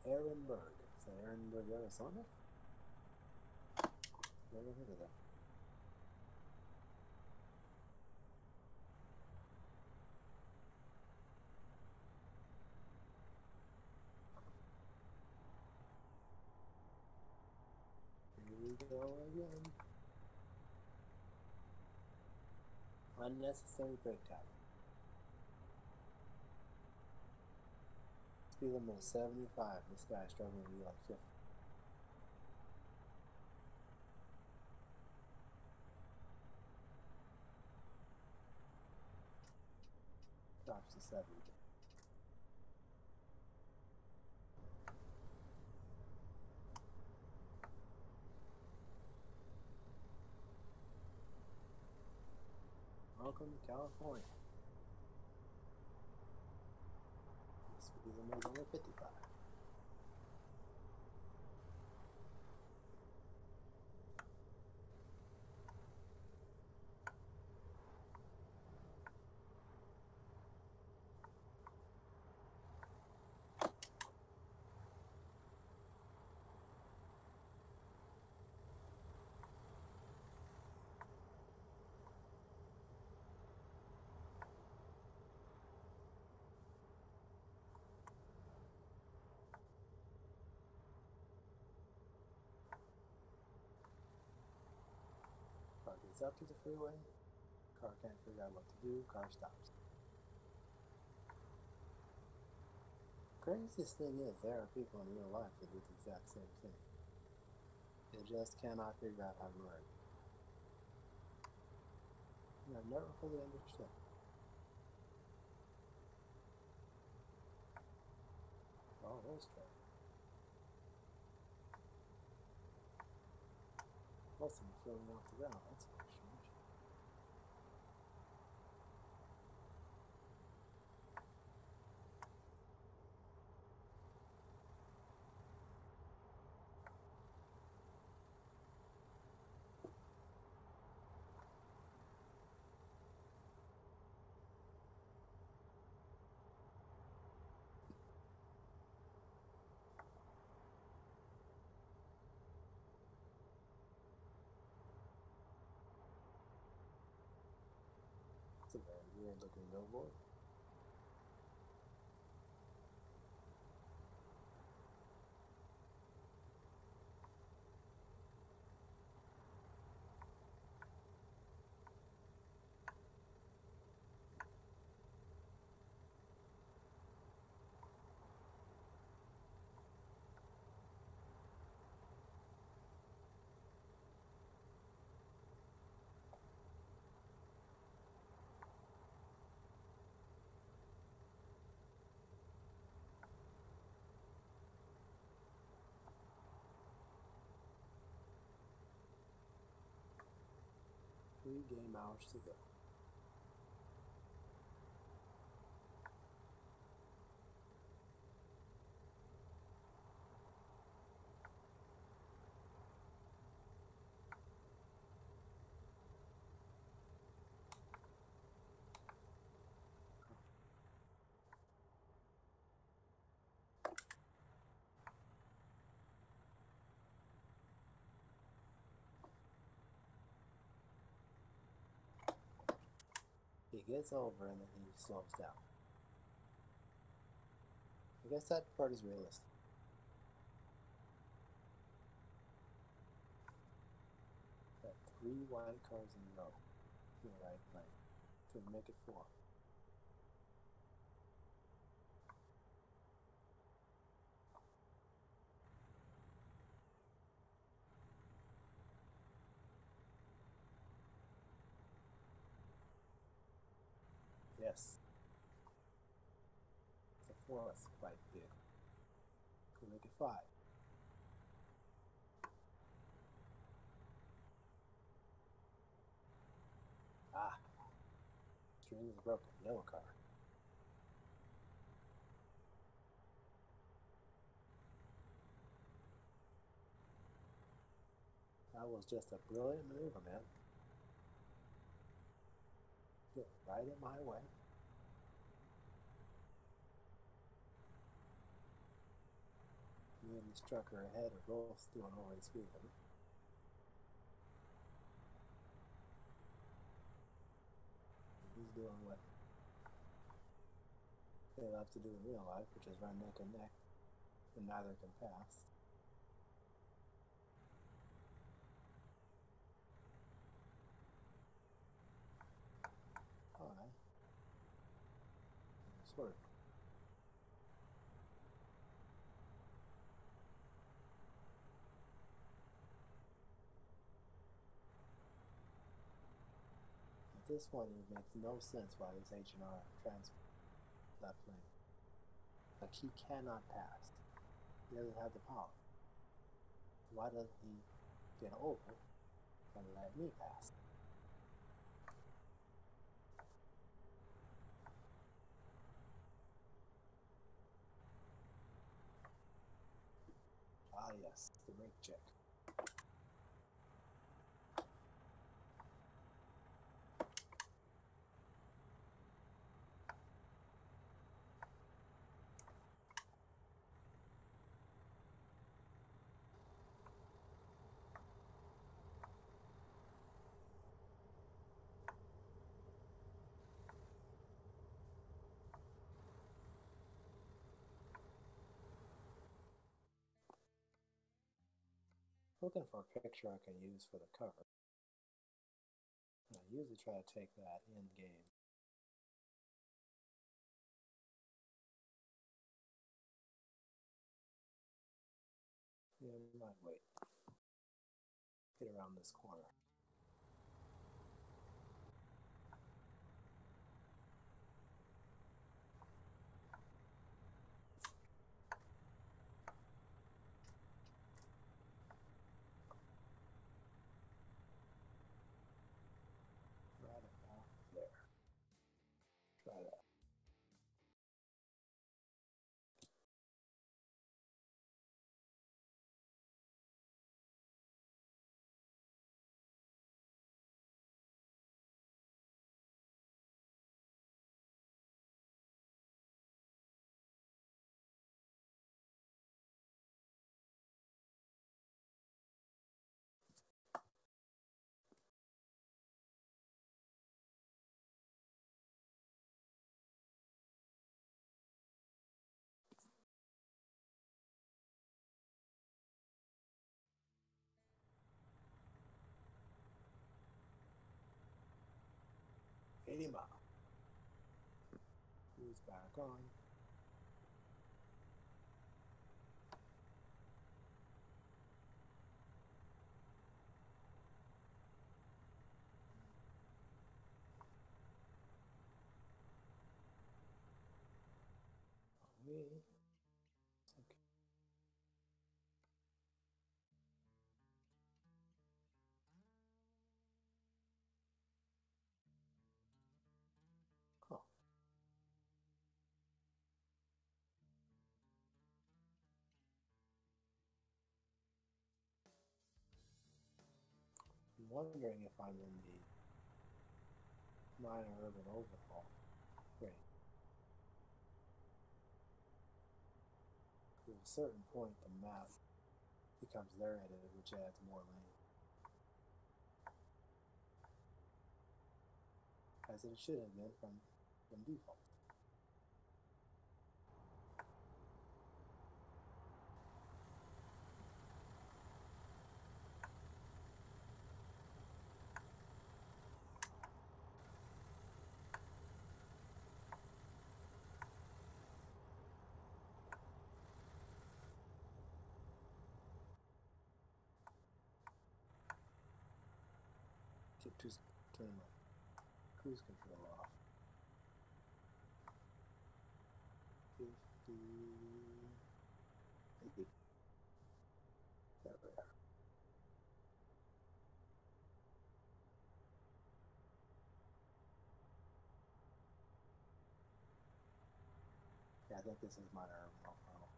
Ehrenberg. Is that Ehrenberg, Arizona? Never heard of that. Here we go again. Unnecessary brake tapping. Speed limit is 75. This guy's struggling to be like 50. Drops to 70. Welcome to California. Speed limit is 55. Car gets up to the freeway, car can't figure out what to do, car stops. The craziest thing is there are people in real life that do the exact same thing. They just cannot figure out how to merge. And I've never fully understood. Oh, those guys. Awesome, floating off the ground, that's a strange. It's a very weird looking billboard. Game hours to go. gets over and then he slows down. I guess that part is realistic. Got 3 wild cars in a row to the right lane. Could make it 4. Yes. So 4 was quite big. Could make it 5. Ah. String is broken. Yellow car. That was just a brilliant maneuver, man. Get right in my way. Me and this trucker ahead are both doing over the speed limit. He's doing what they love to do in real life, which is run neck and neck, and neither can pass. Sort of. At this one, it makes no sense why this H&R transfer left lane. Like, he cannot pass. He doesn't have the power. Why doesn't he get over and let me pass? Ah yes, the brake check. Looking for a picture I can use for the cover. I usually try to take that in game. Yeah, we might wait. Get around this corner. Anima. Who's back on? Okay. I'm wondering if I'm in the minor urban overhaul. Great. At a certain point, the map becomes their editor, which adds more lane. as it should have been from default. Turn my cruise control off. 50. There we are. Yeah, I think this is minor urban overhaul.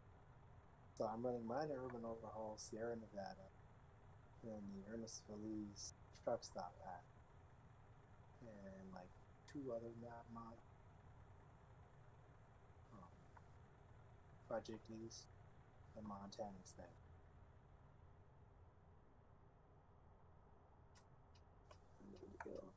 So I'm running minor urban overhaul, Sierra Nevada, and the Ernest Feliz truck stop app. And like two other map mods. Project East and Montana expansion. I need to get over.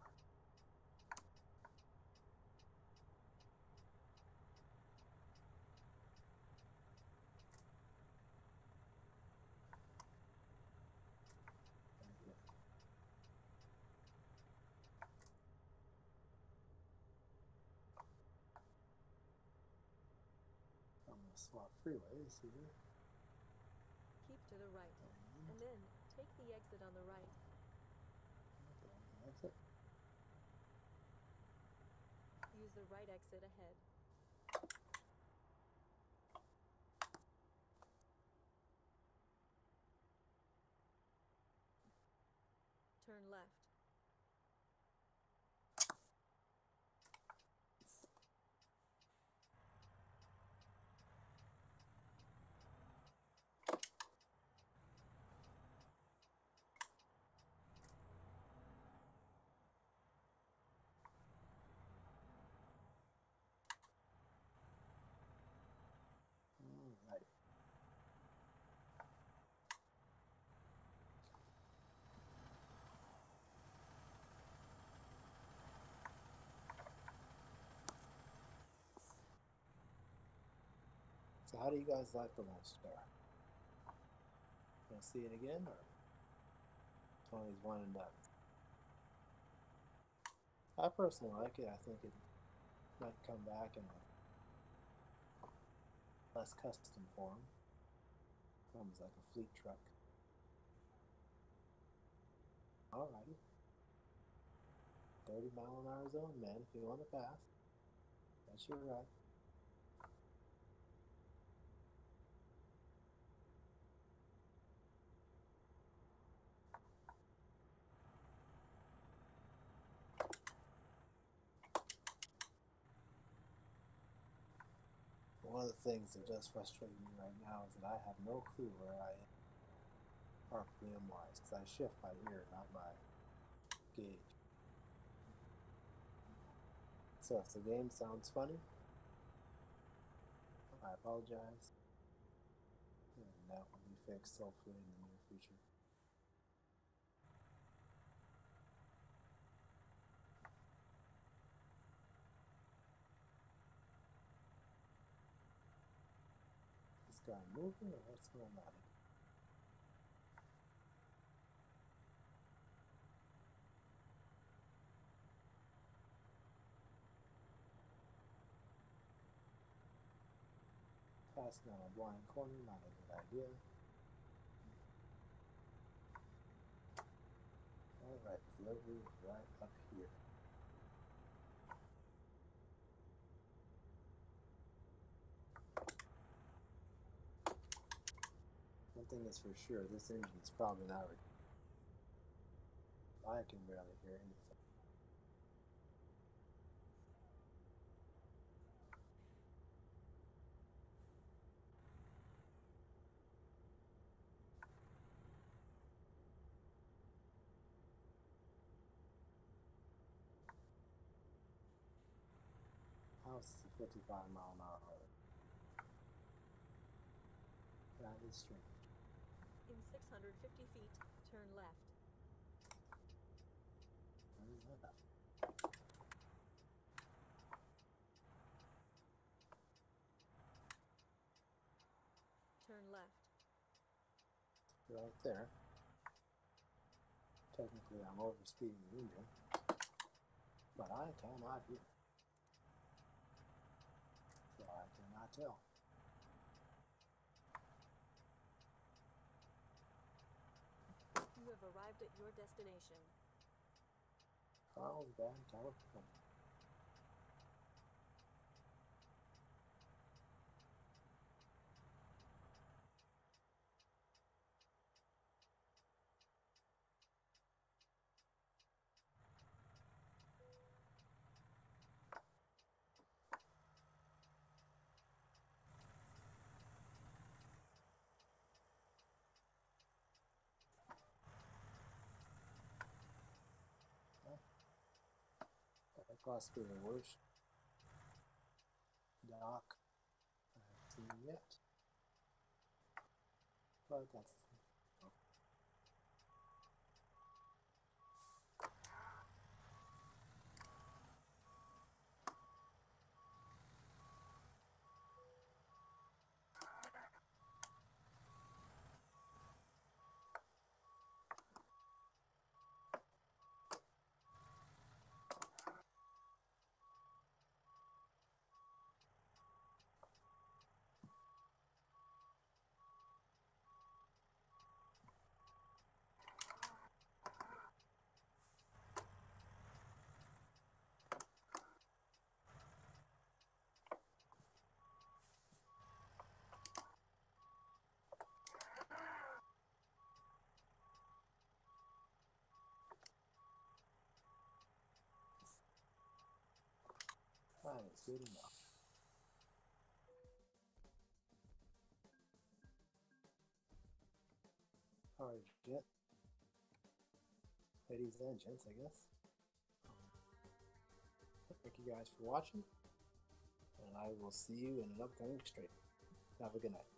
Swap freeways here. Keep to the right, and then take the exit on the right. Exit. Use the right exit ahead. Turn left. So how do you guys like the Lone Star? Gonna see it again, or it's one of these one and done? I personally like it. I think it might come back in a less custom form. Comes like a fleet truck. Alrighty. 30 mile an hour zone, man. If you want to pass, that's your right. One of the things that does frustrate me right now is that I have no clue where I am RPM wise, because I shift by ear, not by gauge. So if the game sounds funny, I apologize. And that will be fixed hopefully in the near future. Guy moving, or what's going on? Passing on a blind corner, not a good idea. Alright, delivery right up here. One thing that's for sure, this engine is probably not recording. I can barely hear anything. House is a 55 mile an hour road. That is strange. In 650 feet, turn left. right there. Technically, I'm overspeeding the engine, but I cannot hear. So I cannot tell. You have arrived at your destination. Carl's bad telephone. Possibly the worst dock I've seen yet, but that's oh. That is good enough. Alright, jet. Ladies and gents, I guess. Thank you guys for watching, and I will see you in an upcoming stream. Have a good night.